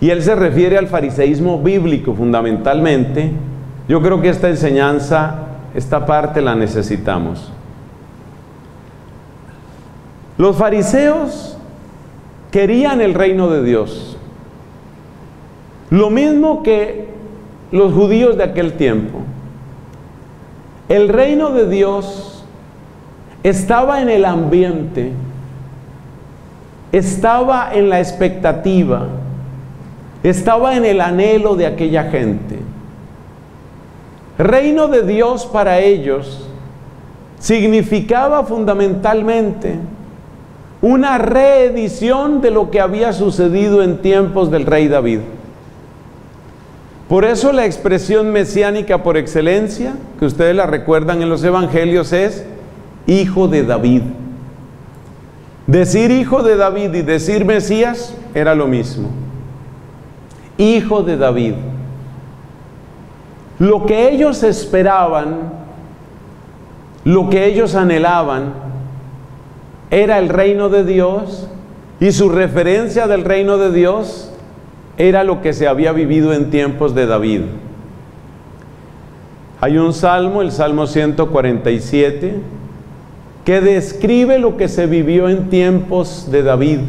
y él se refiere al fariseísmo bíblico fundamentalmente, yo creo que esta enseñanza, esta parte la necesitamos. Los fariseos querían el reino de Dios, lo mismo que los judíos de aquel tiempo. El reino de Dios estaba en el ambiente, estaba en la expectativa, estaba en el anhelo de aquella gente. Reino de Dios para ellos significaba fundamentalmente una reedición de lo que había sucedido en tiempos del rey David. Por eso la expresión mesiánica por excelencia, que ustedes la recuerdan en los evangelios, es hijo de David. Decir hijo de David y decir Mesías era lo mismo. Hijo de David. Lo que ellos esperaban, lo que ellos anhelaban, era el reino de Dios, y su referencia del reino de Dios era lo que se había vivido en tiempos de David. Hay un salmo, el Salmo ciento cuarenta y siete, que describe lo que se vivió en tiempos de David.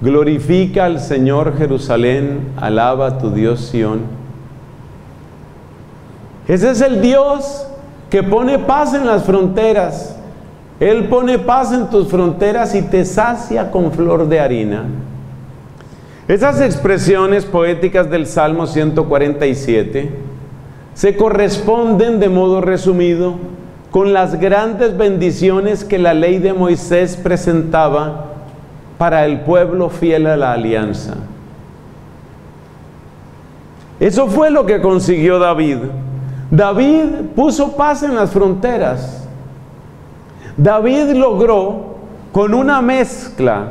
Glorifica al Señor Jerusalén, alaba a tu Dios Sion. Ese es el Dios que pone paz en las fronteras. Él pone paz en tus fronteras y te sacia con flor de harina. Esas expresiones poéticas del Salmo ciento cuarenta y siete se corresponden de modo resumido con las grandes bendiciones que la ley de Moisés presentaba para el pueblo fiel a la alianza. Eso fue lo que consiguió David. David puso paz en las fronteras. David logró, con una mezcla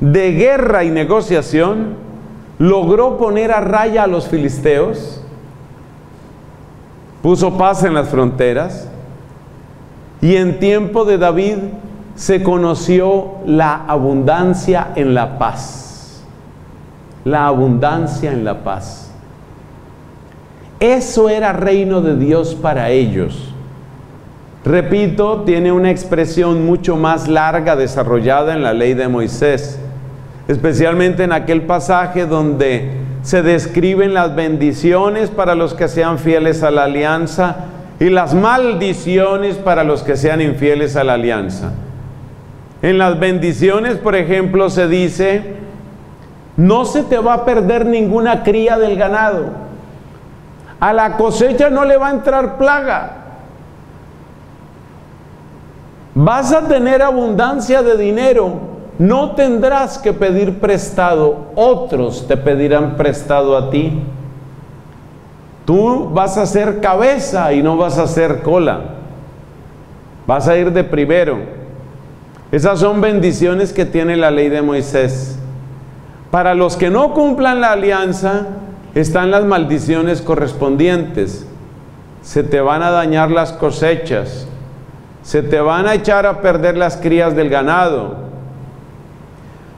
de guerra y negociación, logró poner a raya a los filisteos, puso paz en las fronteras. Y en tiempo de David se conoció la abundancia en la paz. La abundancia en la paz. Eso era reino de Dios para ellos. Repito, tiene una expresión mucho más larga desarrollada en la ley de Moisés, especialmente en aquel pasaje donde se describen las bendiciones para los que sean fieles a la alianza y las maldiciones para los que sean infieles a la alianza. En las bendiciones, por ejemplo, se dice: no se te va a perder ninguna cría del ganado, a la cosecha no le va a entrar plaga, vas a tener abundancia de dinero, no tendrás que pedir prestado, otros te pedirán prestado a ti. Tú vas a ser cabeza y no vas a ser cola. Vas a ir de primero. Esas son bendiciones que tiene la ley de Moisés. Para los que no cumplan la alianza, están las maldiciones correspondientes. Se te van a dañar las cosechas. Se te van a echar a perder las crías del ganado.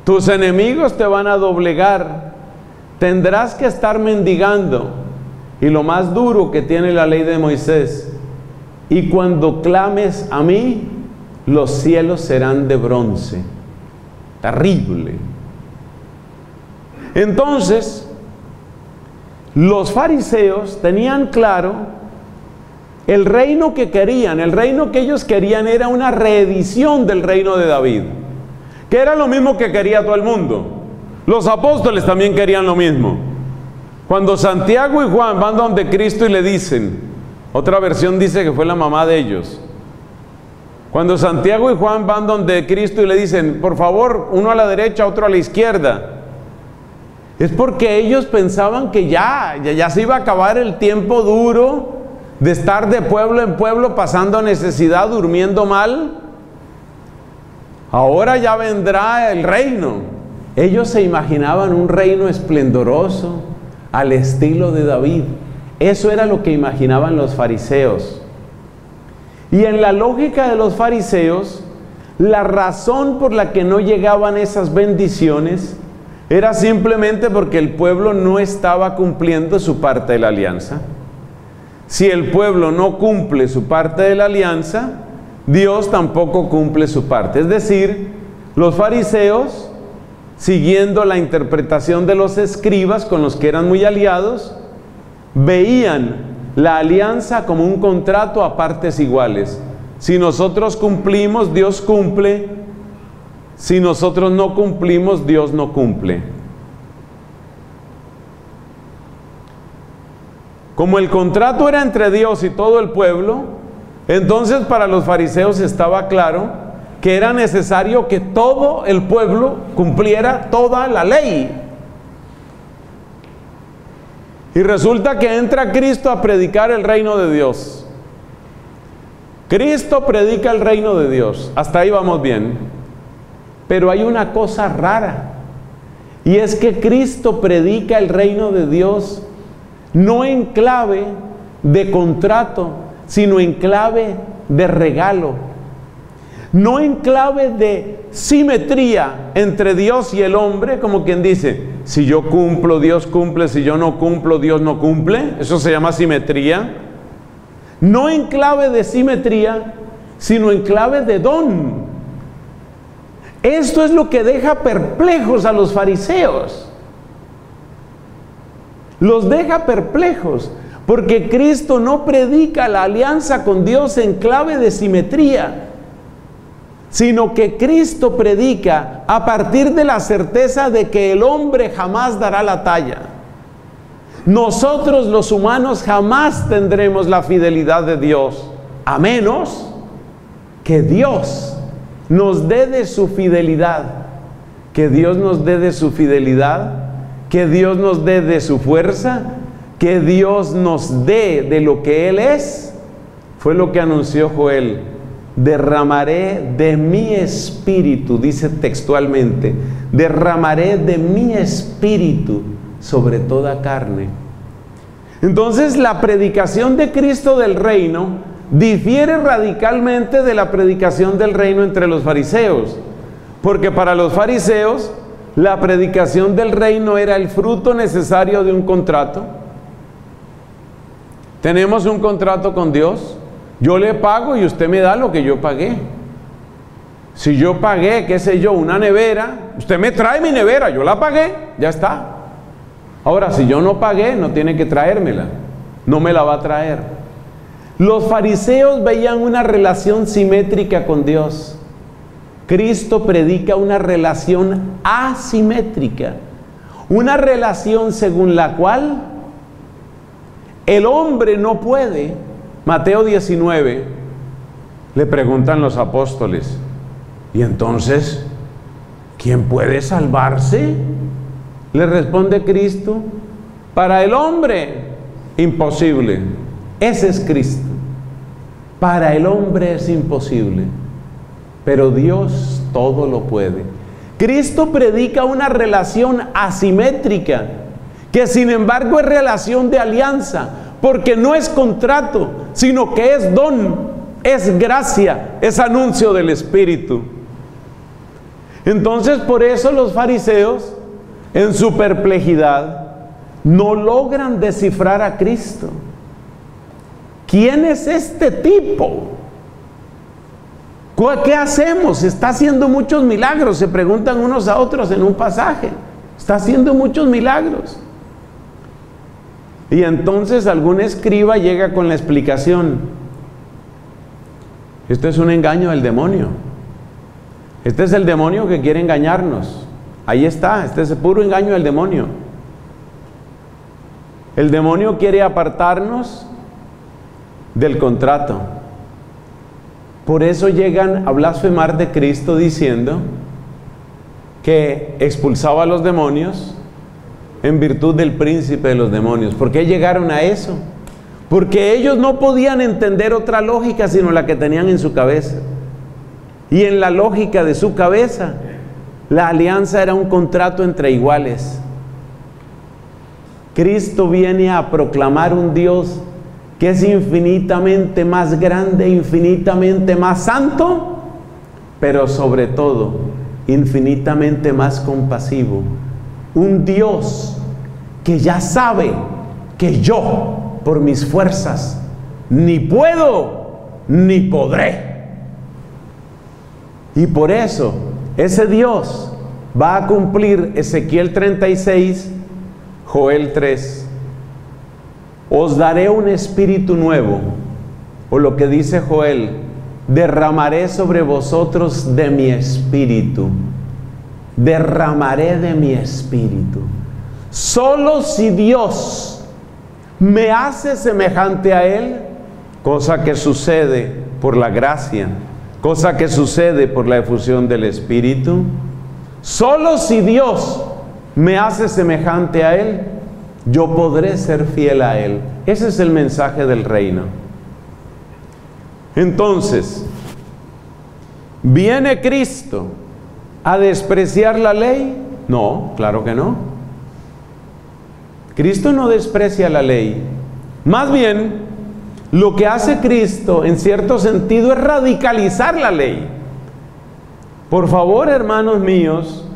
Tus enemigos te van a doblegar. Tendrás que estar mendigando. Y lo más duro que tiene la ley de Moisés: y cuando clames a mí, los cielos serán de bronce. Terrible. Entonces, los fariseos tenían claro el reino que querían. El reino que ellos querían era una reedición del reino de David, que era lo mismo que quería todo el mundo. Los apóstoles también querían lo mismo. Cuando Santiago y Juan van donde Cristo y le dicen, otra versión dice que fue la mamá de ellos. Cuando Santiago y Juan van donde Cristo y le dicen, por favor, uno a la derecha, otro a la izquierda, es porque ellos pensaban que ya, ya, ya se iba a acabar el tiempo duro de estar de pueblo en pueblo, pasando necesidad, durmiendo mal. Ahora ya vendrá el reino. Ellos se imaginaban un reino esplendoroso, al estilo de David. Eso era lo que imaginaban los fariseos. Y en la lógica de los fariseos, la razón por la que no llegaban esas bendiciones era simplemente porque el pueblo no estaba cumpliendo su parte de la alianza. Si el pueblo no cumple su parte de la alianza, Dios tampoco cumple su parte. Es decir, los fariseos, siguiendo la interpretación de los escribas, con los que eran muy aliados, veían la alianza como un contrato a partes iguales. Si nosotros cumplimos, Dios cumple. Si nosotros no cumplimos, Dios no cumple. Como el contrato era entre Dios y todo el pueblo, entonces para los fariseos estaba claro que era necesario que todo el pueblo cumpliera toda la ley. Y resulta que entra Cristo a predicar el reino de Dios. Cristo predica el reino de Dios. Hasta ahí vamos bien. Pero hay una cosa rara. Y es que Cristo predica el reino de Dios no en clave de contrato, sino en clave de regalo. No en clave de simetría entre Dios y el hombre, como quien dice, si yo cumplo, Dios cumple, si yo no cumplo, Dios no cumple. Eso se llama simetría. No en clave de simetría, sino en clave de don. Esto es lo que deja perplejos a los fariseos. Los deja perplejos, porque Cristo no predica la alianza con Dios en clave de simetría, sino que Cristo predica a partir de la certeza de que el hombre jamás dará la talla. Nosotros los humanos jamás tendremos la fidelidad de Dios, a menos que Dios nos dé de su fidelidad, que Dios nos dé de su fidelidad, que Dios nos dé de su fuerza, que Dios nos dé de lo que Él es. Fue lo que anunció Joel. Derramaré de mi espíritu, dice textualmente, derramaré de mi espíritu sobre toda carne. Entonces la predicación de Cristo del reino difiere radicalmente de la predicación del reino entre los fariseos, porque para los fariseos la predicación del reino era el fruto necesario de un contrato. Tenemos un contrato con Dios. Yo le pago y usted me da lo que yo pagué. Si yo pagué, qué sé yo, una nevera, usted me trae mi nevera, yo la pagué, ya está. Ahora, si yo no pagué, no tiene que traérmela, no me la va a traer. Los fariseos veían una relación simétrica con Dios. Cristo predica una relación asimétrica, una relación según la cual el hombre no puede. Mateo diecinueve, le preguntan los apóstoles, ¿y entonces quién puede salvarse? Le responde Cristo, para el hombre, imposible. Ese es Cristo. Para el hombre es imposible, pero Dios todo lo puede. Cristo predica una relación asimétrica, que sin embargo es relación de alianza, porque no es contrato, sino que es don, es gracia, es anuncio del Espíritu. Entonces, por eso los fariseos, en su perplejidad, no logran descifrar a Cristo. ¿Quién es este tipo? ¿Qué hacemos? Está haciendo muchos milagros, se preguntan unos a otros en un pasaje. Está haciendo muchos milagros. Y entonces algún escriba llega con la explicación. Este es un engaño del demonio. Este es el demonio que quiere engañarnos. Ahí está, este es el puro engaño del demonio. El demonio quiere apartarnos del contrato. Por eso llegan a blasfemar de Cristo diciendo que expulsaba a los demonios en virtud del príncipe de los demonios. ¿Por qué llegaron a eso? Porque ellos no podían entender otra lógica sino la que tenían en su cabeza. Y en la lógica de su cabeza, la alianza era un contrato entre iguales. Cristo viene a proclamar un Dios que es infinitamente más grande, infinitamente más santo, pero sobre todo, infinitamente más compasivo. Un Dios que ya sabe que yo, por mis fuerzas, ni puedo ni podré. Y por eso, ese Dios va a cumplir Ezequiel treinta y seis, Joel tres. Os daré un espíritu nuevo, o lo que dice Joel, derramaré sobre vosotros de mi espíritu. Derramaré de mi espíritu. Solo si Dios me hace semejante a Él, cosa que sucede por la gracia, cosa que sucede por la efusión del Espíritu, solo si Dios me hace semejante a Él, yo podré ser fiel a Él. Ese es el mensaje del reino. Entonces, ¿viene Cristo a despreciar la ley? No, claro que no. Cristo no desprecia la ley. Más bien, lo que hace Cristo, en cierto sentido, es radicalizar la ley. Por favor, hermanos míos,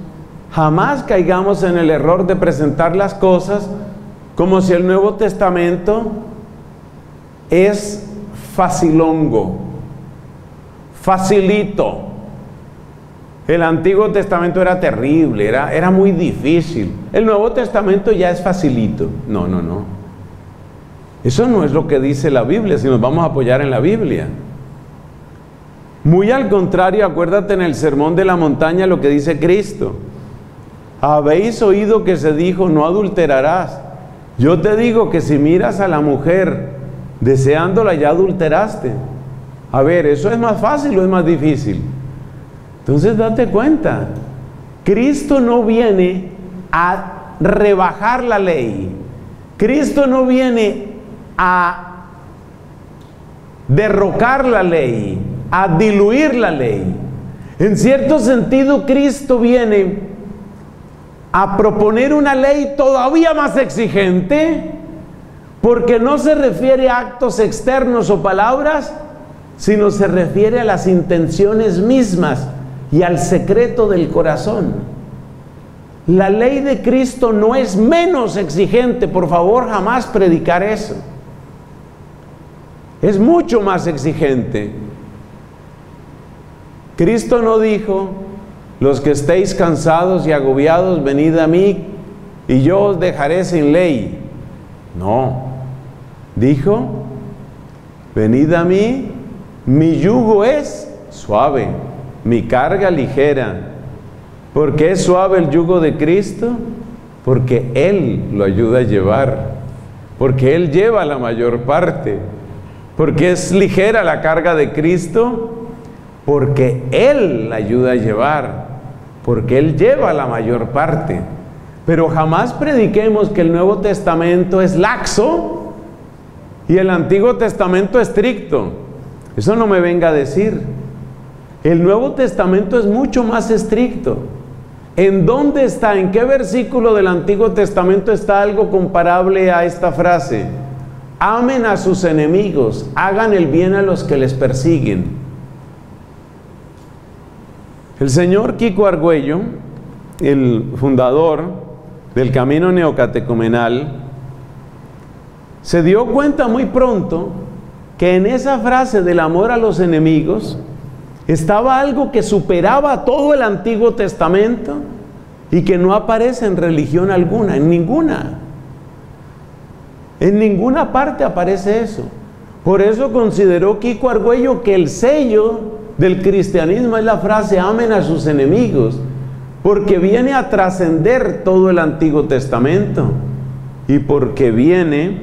jamás caigamos en el error de presentar las cosas como si el Nuevo Testamento es facilongo, facilito. El Antiguo Testamento era terrible, era, era muy difícil. El Nuevo Testamento ya es facilito. No, no, no. Eso no es lo que dice la Biblia, si nos vamos a apoyar en la Biblia. Muy al contrario, acuérdate en el Sermón de la Montaña lo que dice Cristo. Habéis oído que se dijo, no adulterarás. Yo te digo que si miras a la mujer deseándola, ya adulteraste. A ver, ¿eso es más fácil o es más difícil? Entonces date cuenta, Cristo no viene a rebajar la ley. Cristo no viene a derrocar la ley, a diluir la ley. En cierto sentido, Cristo viene a proponer una ley todavía más exigente, porque no se refiere a actos externos o palabras, sino se refiere a las intenciones mismas y al secreto del corazón. La ley de Cristo no es menos exigente, por favor, jamás predicar eso. Es mucho más exigente. Cristo no dijo, los que estéis cansados y agobiados, venid a mí y yo os dejaré sin ley. No, dijo, venid a mí, mi yugo es suave, mi carga ligera. ¿Por qué es suave el yugo de Cristo? Porque Él lo ayuda a llevar, porque Él lleva la mayor parte, porque es ligera la carga de Cristo, porque Él la ayuda a llevar, porque Él lleva la mayor parte. Pero jamás prediquemos que el Nuevo Testamento es laxo y el Antiguo Testamento estricto. Eso no me venga a decir. El Nuevo Testamento es mucho más estricto. ¿En dónde está? ¿En qué versículo del Antiguo Testamento está algo comparable a esta frase? Amen a sus enemigos, hagan el bien a los que les persiguen. El señor Kiko Argüello, el fundador del Camino Neocatecumenal, se dio cuenta muy pronto que en esa frase del amor a los enemigos estaba algo que superaba todo el Antiguo Testamento y que no aparece en religión alguna, en ninguna. En ninguna parte aparece eso. Por eso consideró Kiko Argüello que el sello del cristianismo es la frase amen a sus enemigos, porque viene a trascender todo el Antiguo Testamento y porque viene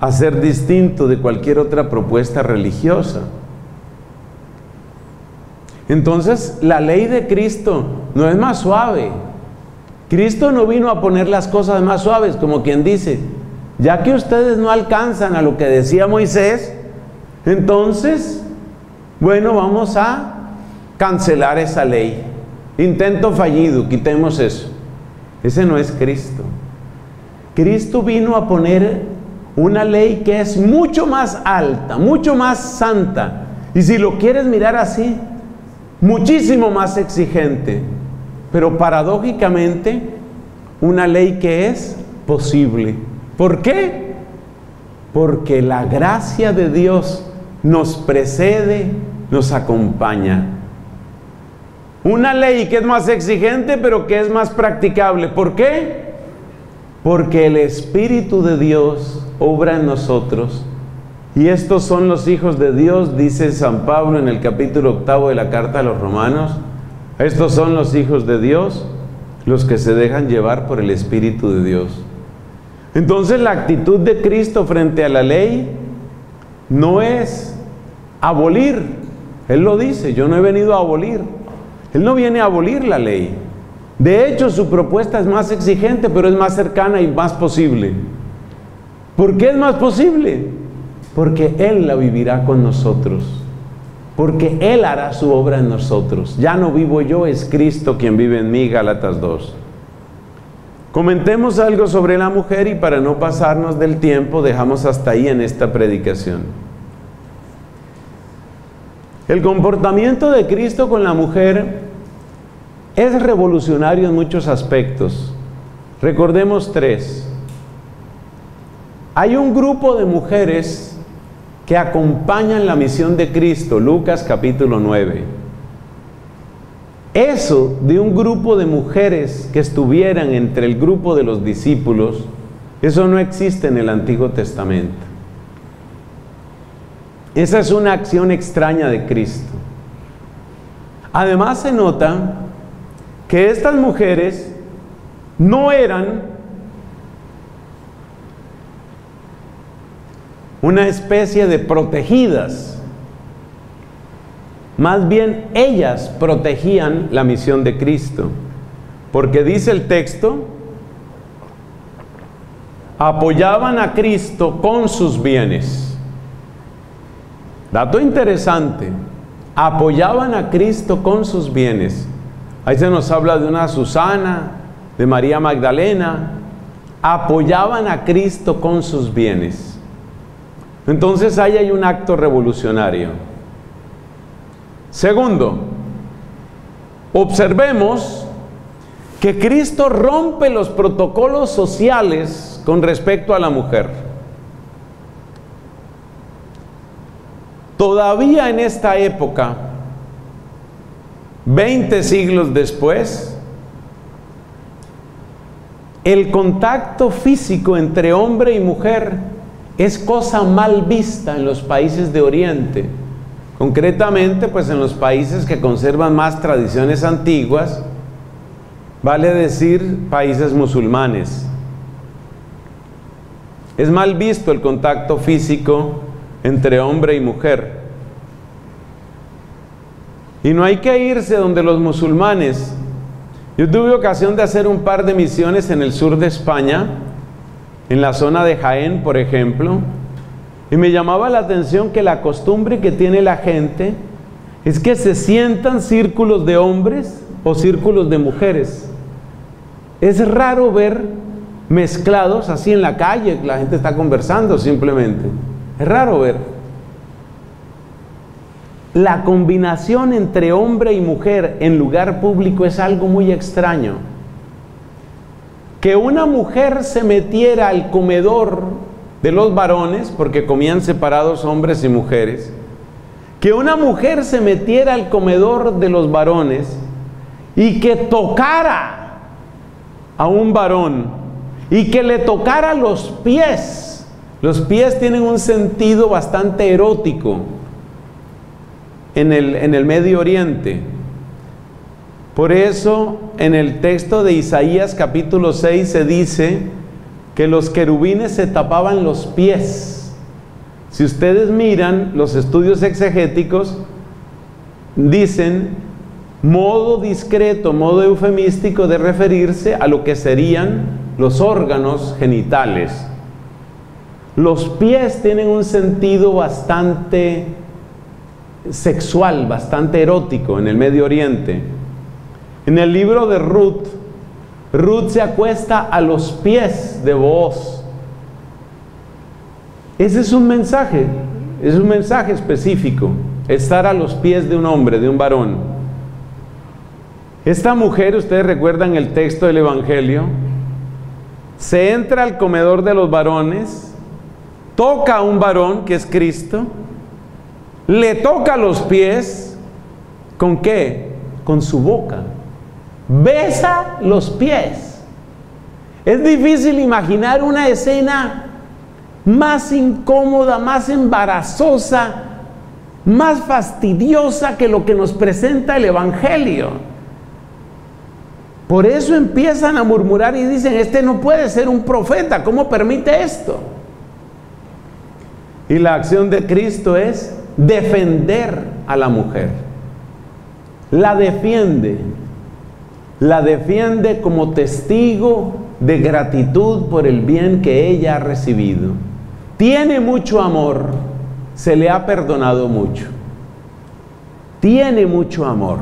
a ser distinto de cualquier otra propuesta religiosa. Entonces, la ley de Cristo no es más suave. Cristo no vino a poner las cosas más suaves, como quien dice, ya que ustedes no alcanzan a lo que decía Moisés, entonces, bueno, vamos a cancelar esa ley. Intento fallido, quitemos eso. Ese no es Cristo. Cristo vino a poner una ley que es mucho más alta, mucho más santa. Y si lo quieres mirar así, muchísimo más exigente, pero paradójicamente una ley que es posible. ¿Por qué? Porque la gracia de Dios nos precede, nos acompaña. Una ley que es más exigente, pero que es más practicable. ¿Por qué? Porque el Espíritu de Dios obra en nosotros Y estos son los hijos de Dios, dice San Pablo en el capítulo octavo de la carta a los Romanos. Estos son los hijos de Dios, los que se dejan llevar por el Espíritu de Dios. Entonces la actitud de Cristo frente a la ley no es abolir. Él lo dice, yo no he venido a abolir. Él no viene a abolir la ley. De hecho, su propuesta es más exigente, pero es más cercana y más posible. ¿Por qué es más posible? Porque Él la vivirá con nosotros. Porque Él hará su obra en nosotros. Ya no vivo yo, es Cristo quien vive en mí, Gálatas dos. Comentemos algo sobre la mujer y para no pasarnos del tiempo, dejamos hasta ahí en esta predicación. El comportamiento de Cristo con la mujer es revolucionario en muchos aspectos. Recordemos tres. Hay un grupo de mujeres que acompañan la misión de Cristo, Lucas capítulo nueve. Eso de un grupo de mujeres que estuvieran entre el grupo de los discípulos, eso no existe en el Antiguo Testamento. Esa es una acción extraña de Cristo. Además se nota que estas mujeres no eran una especie de protegidas. Más bien, ellas protegían la misión de Cristo. Porque dice el texto, apoyaban a Cristo con sus bienes. Dato interesante, apoyaban a Cristo con sus bienes. Ahí se nos habla de una Susana, de María Magdalena. Apoyaban a Cristo con sus bienes. Entonces ahí hay un acto revolucionario. Segundo, observemos que Cristo rompe los protocolos sociales con respecto a la mujer. Todavía en esta época, veinte siglos después, el contacto físico entre hombre y mujer es cosa mal vista en los países de Oriente, concretamente pues en los países que conservan más tradiciones antiguas, vale decir países musulmanes. Es mal visto el contacto físico entre hombre y mujer. Y no hay que irse donde los musulmanes. Yo tuve ocasión de hacer un par de misiones en el sur de España, en la zona de Jaén, por ejemplo, y me llamaba la atención que la costumbre que tiene la gente es que se sientan círculos de hombres o círculos de mujeres. Es raro ver mezclados así en la calle, la gente está conversando simplemente. Es raro ver. La combinación entre hombre y mujer en lugar público es algo muy extraño. Que una mujer se metiera al comedor de los varones, porque comían separados hombres y mujeres, que una mujer se metiera al comedor de los varones y que tocara a un varón y que le tocara los pies. Los pies tienen un sentido bastante erótico en el, en el Medio Oriente. Por eso, en el texto de Isaías capítulo seis se dice que los querubines se tapaban los pies. Si ustedes miran los estudios exegéticos, dicen modo discreto, modo eufemístico de referirse a lo que serían los órganos genitales. Los pies tienen un sentido bastante sexual, bastante erótico en el Medio Oriente. En el libro de Ruth, Ruth se acuesta a los pies de Booz. Ese es un mensaje, es un mensaje específico, estar a los pies de un hombre, de un varón. Esta mujer, ustedes recuerdan el texto del Evangelio, se entra al comedor de los varones, toca a un varón que es Cristo, le toca los pies, ¿con qué? Con su boca. Besa los pies. Es difícil imaginar una escena más incómoda, más embarazosa, más fastidiosa que lo que nos presenta el Evangelio. Por eso empiezan a murmurar y dicen, este no puede ser un profeta, ¿cómo permite esto? Y la acción de Cristo es defender a la mujer. La defiende, la defiende como testigo de gratitud por el bien que ella ha recibido. Tiene mucho amor, se le ha perdonado mucho. Tiene mucho amor.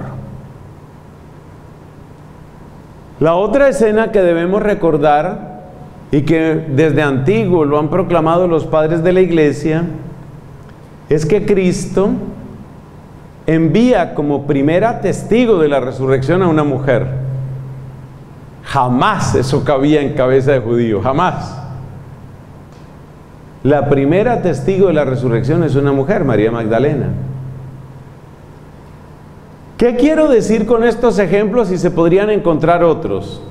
La otra escena que debemos recordar y que desde antiguo lo han proclamado los padres de la Iglesia es que Cristo envía como primera testigo de la resurrección a una mujer. Jamás eso cabía en cabeza de judío, jamás. La primera testigo de la resurrección es una mujer, María Magdalena. ¿Qué quiero decir con estos ejemplos? Y se podrían encontrar otros.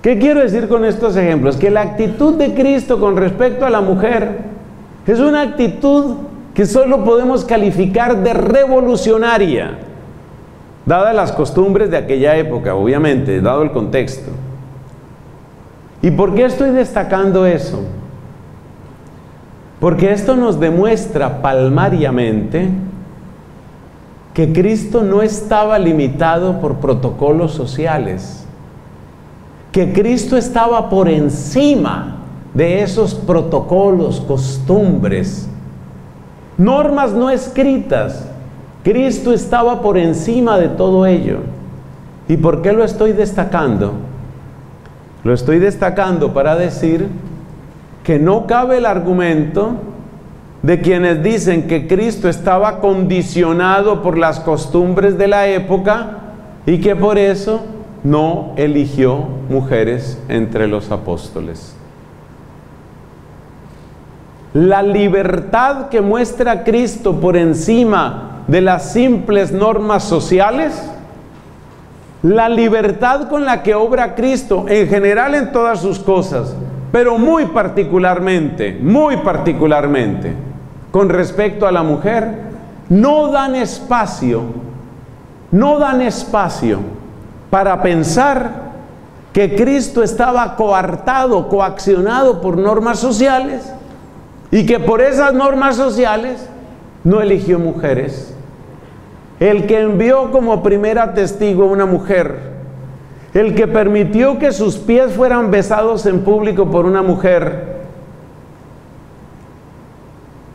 ¿Qué quiero decir con estos ejemplos? Que la actitud de Cristo con respecto a la mujer es una actitud que solo podemos calificar de revolucionaria, dadas las costumbres de aquella época, obviamente, dado el contexto. ¿Y por qué estoy destacando eso? Porque esto nos demuestra palmariamente que Cristo no estaba limitado por protocolos sociales, que Cristo estaba por encima de esos protocolos, costumbres, normas no escritas. Cristo estaba por encima de todo ello. ¿Y por qué lo estoy destacando? Lo estoy destacando para decir que no cabe el argumento de quienes dicen que Cristo estaba condicionado por las costumbres de la época y que por eso no eligió mujeres entre los apóstoles. La libertad que muestra Cristo por encima de las simples normas sociales, la libertad con la que obra Cristo en general en todas sus cosas, pero muy particularmente, muy particularmente, con respecto a la mujer, no dan espacio, no dan espacio para pensar que Cristo estaba coartado, coaccionado por normas sociales y que por esas normas sociales no eligió mujeres. El que envió como primera testigo a una mujer, el que permitió que sus pies fueran besados en público por una mujer,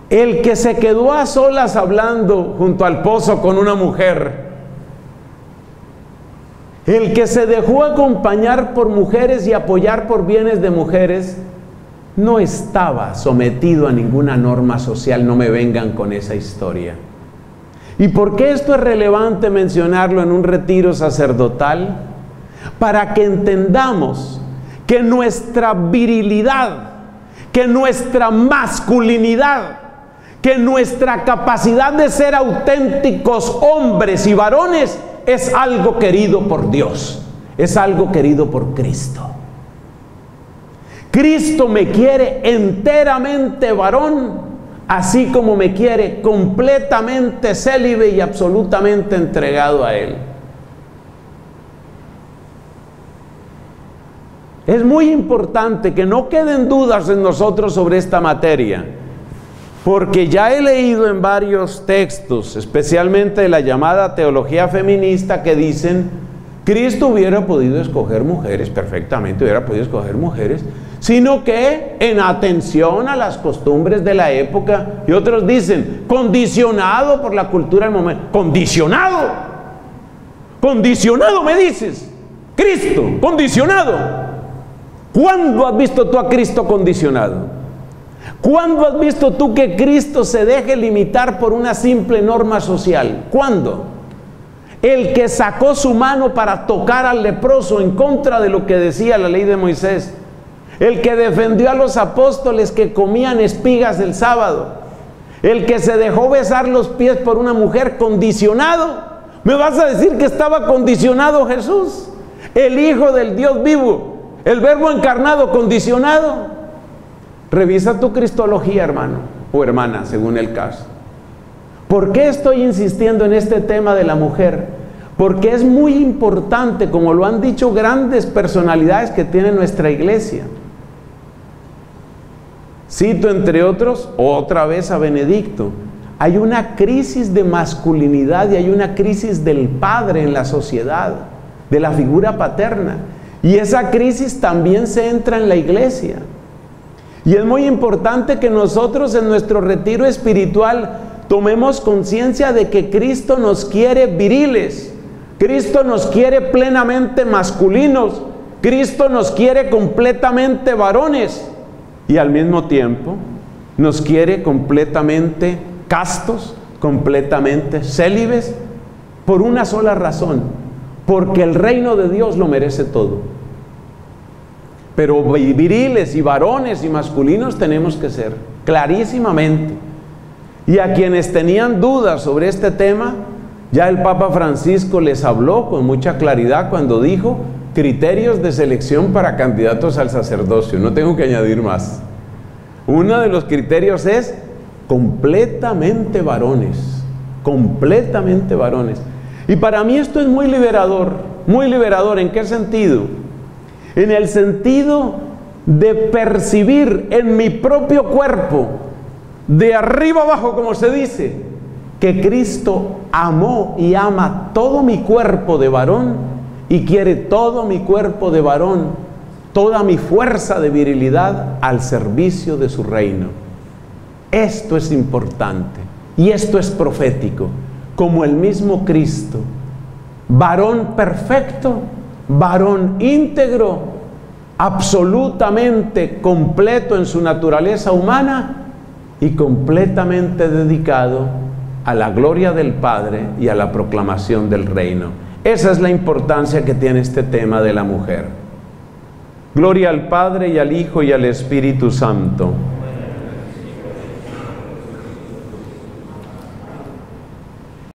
el que se quedó a solas hablando junto al pozo con una mujer, el que se dejó acompañar por mujeres y apoyar por bienes de mujeres, no estaba sometido a ninguna norma social. No me vengan con esa historia. ¿Y por qué esto es relevante mencionarlo en un retiro sacerdotal? Para que entendamos que nuestra virilidad, que nuestra masculinidad, que nuestra capacidad de ser auténticos hombres y varones es algo querido por Dios, es algo querido por Cristo. Cristo me quiere enteramente varón, así como me quiere completamente célibe y absolutamente entregado a Él. Es muy importante que no queden dudas en nosotros sobre esta materia, porque ya he leído en varios textos, especialmente de la llamada teología feminista, que dicen, Cristo hubiera podido escoger mujeres, perfectamente hubiera podido escoger mujeres, sino que en atención a las costumbres de la época, y otros dicen, condicionado por la cultura del momento. ¿Condicionado? ¿Condicionado me dices? Cristo, condicionado. ¿Cuándo has visto tú a Cristo condicionado? ¿Cuándo has visto tú que Cristo se deje limitar por una simple norma social? ¿Cuándo? El que sacó su mano para tocar al leproso en contra de lo que decía la ley de Moisés. El que defendió a los apóstoles que comían espigas el sábado. El que se dejó besar los pies por una mujer, condicionado. ¿Me vas a decir que estaba condicionado Jesús? El Hijo del Dios vivo, el Verbo encarnado, condicionado. Revisa tu cristología, hermano o hermana, según el caso. ¿Por qué estoy insistiendo en este tema de la mujer? Porque es muy importante, como lo han dicho grandes personalidades que tiene nuestra iglesia. Cito, entre otros, otra vez a Benedicto. Hay una crisis de masculinidad y hay una crisis del padre en la sociedad, de la figura paterna. Y esa crisis también se entra en la iglesia. Y es muy importante que nosotros en nuestro retiro espiritual tomemos conciencia de que Cristo nos quiere viriles, Cristo nos quiere plenamente masculinos, Cristo nos quiere completamente varones y al mismo tiempo nos quiere completamente castos, completamente célibes, por una sola razón, porque el reino de Dios lo merece todo. Pero viriles y varones y masculinos tenemos que ser, clarísimamente. Y a quienes tenían dudas sobre este tema, ya el Papa Francisco les habló con mucha claridad cuando dijo criterios de selección para candidatos al sacerdocio. No tengo que añadir más. Uno de los criterios es completamente varones, completamente varones. Y para mí esto es muy liberador, muy liberador. ¿En qué sentido? En el sentido de percibir en mi propio cuerpo, de arriba abajo, como se dice, que Cristo amó y ama todo mi cuerpo de varón y quiere todo mi cuerpo de varón, toda mi fuerza de virilidad al servicio de su reino. Esto es importante y esto es profético, como el mismo Cristo, varón perfecto, varón íntegro, absolutamente completo en su naturaleza humana, y completamente dedicado a la gloria del Padre y a la proclamación del reino. Esa es la importancia que tiene este tema de la mujer. Gloria al Padre y al Hijo y al Espíritu Santo.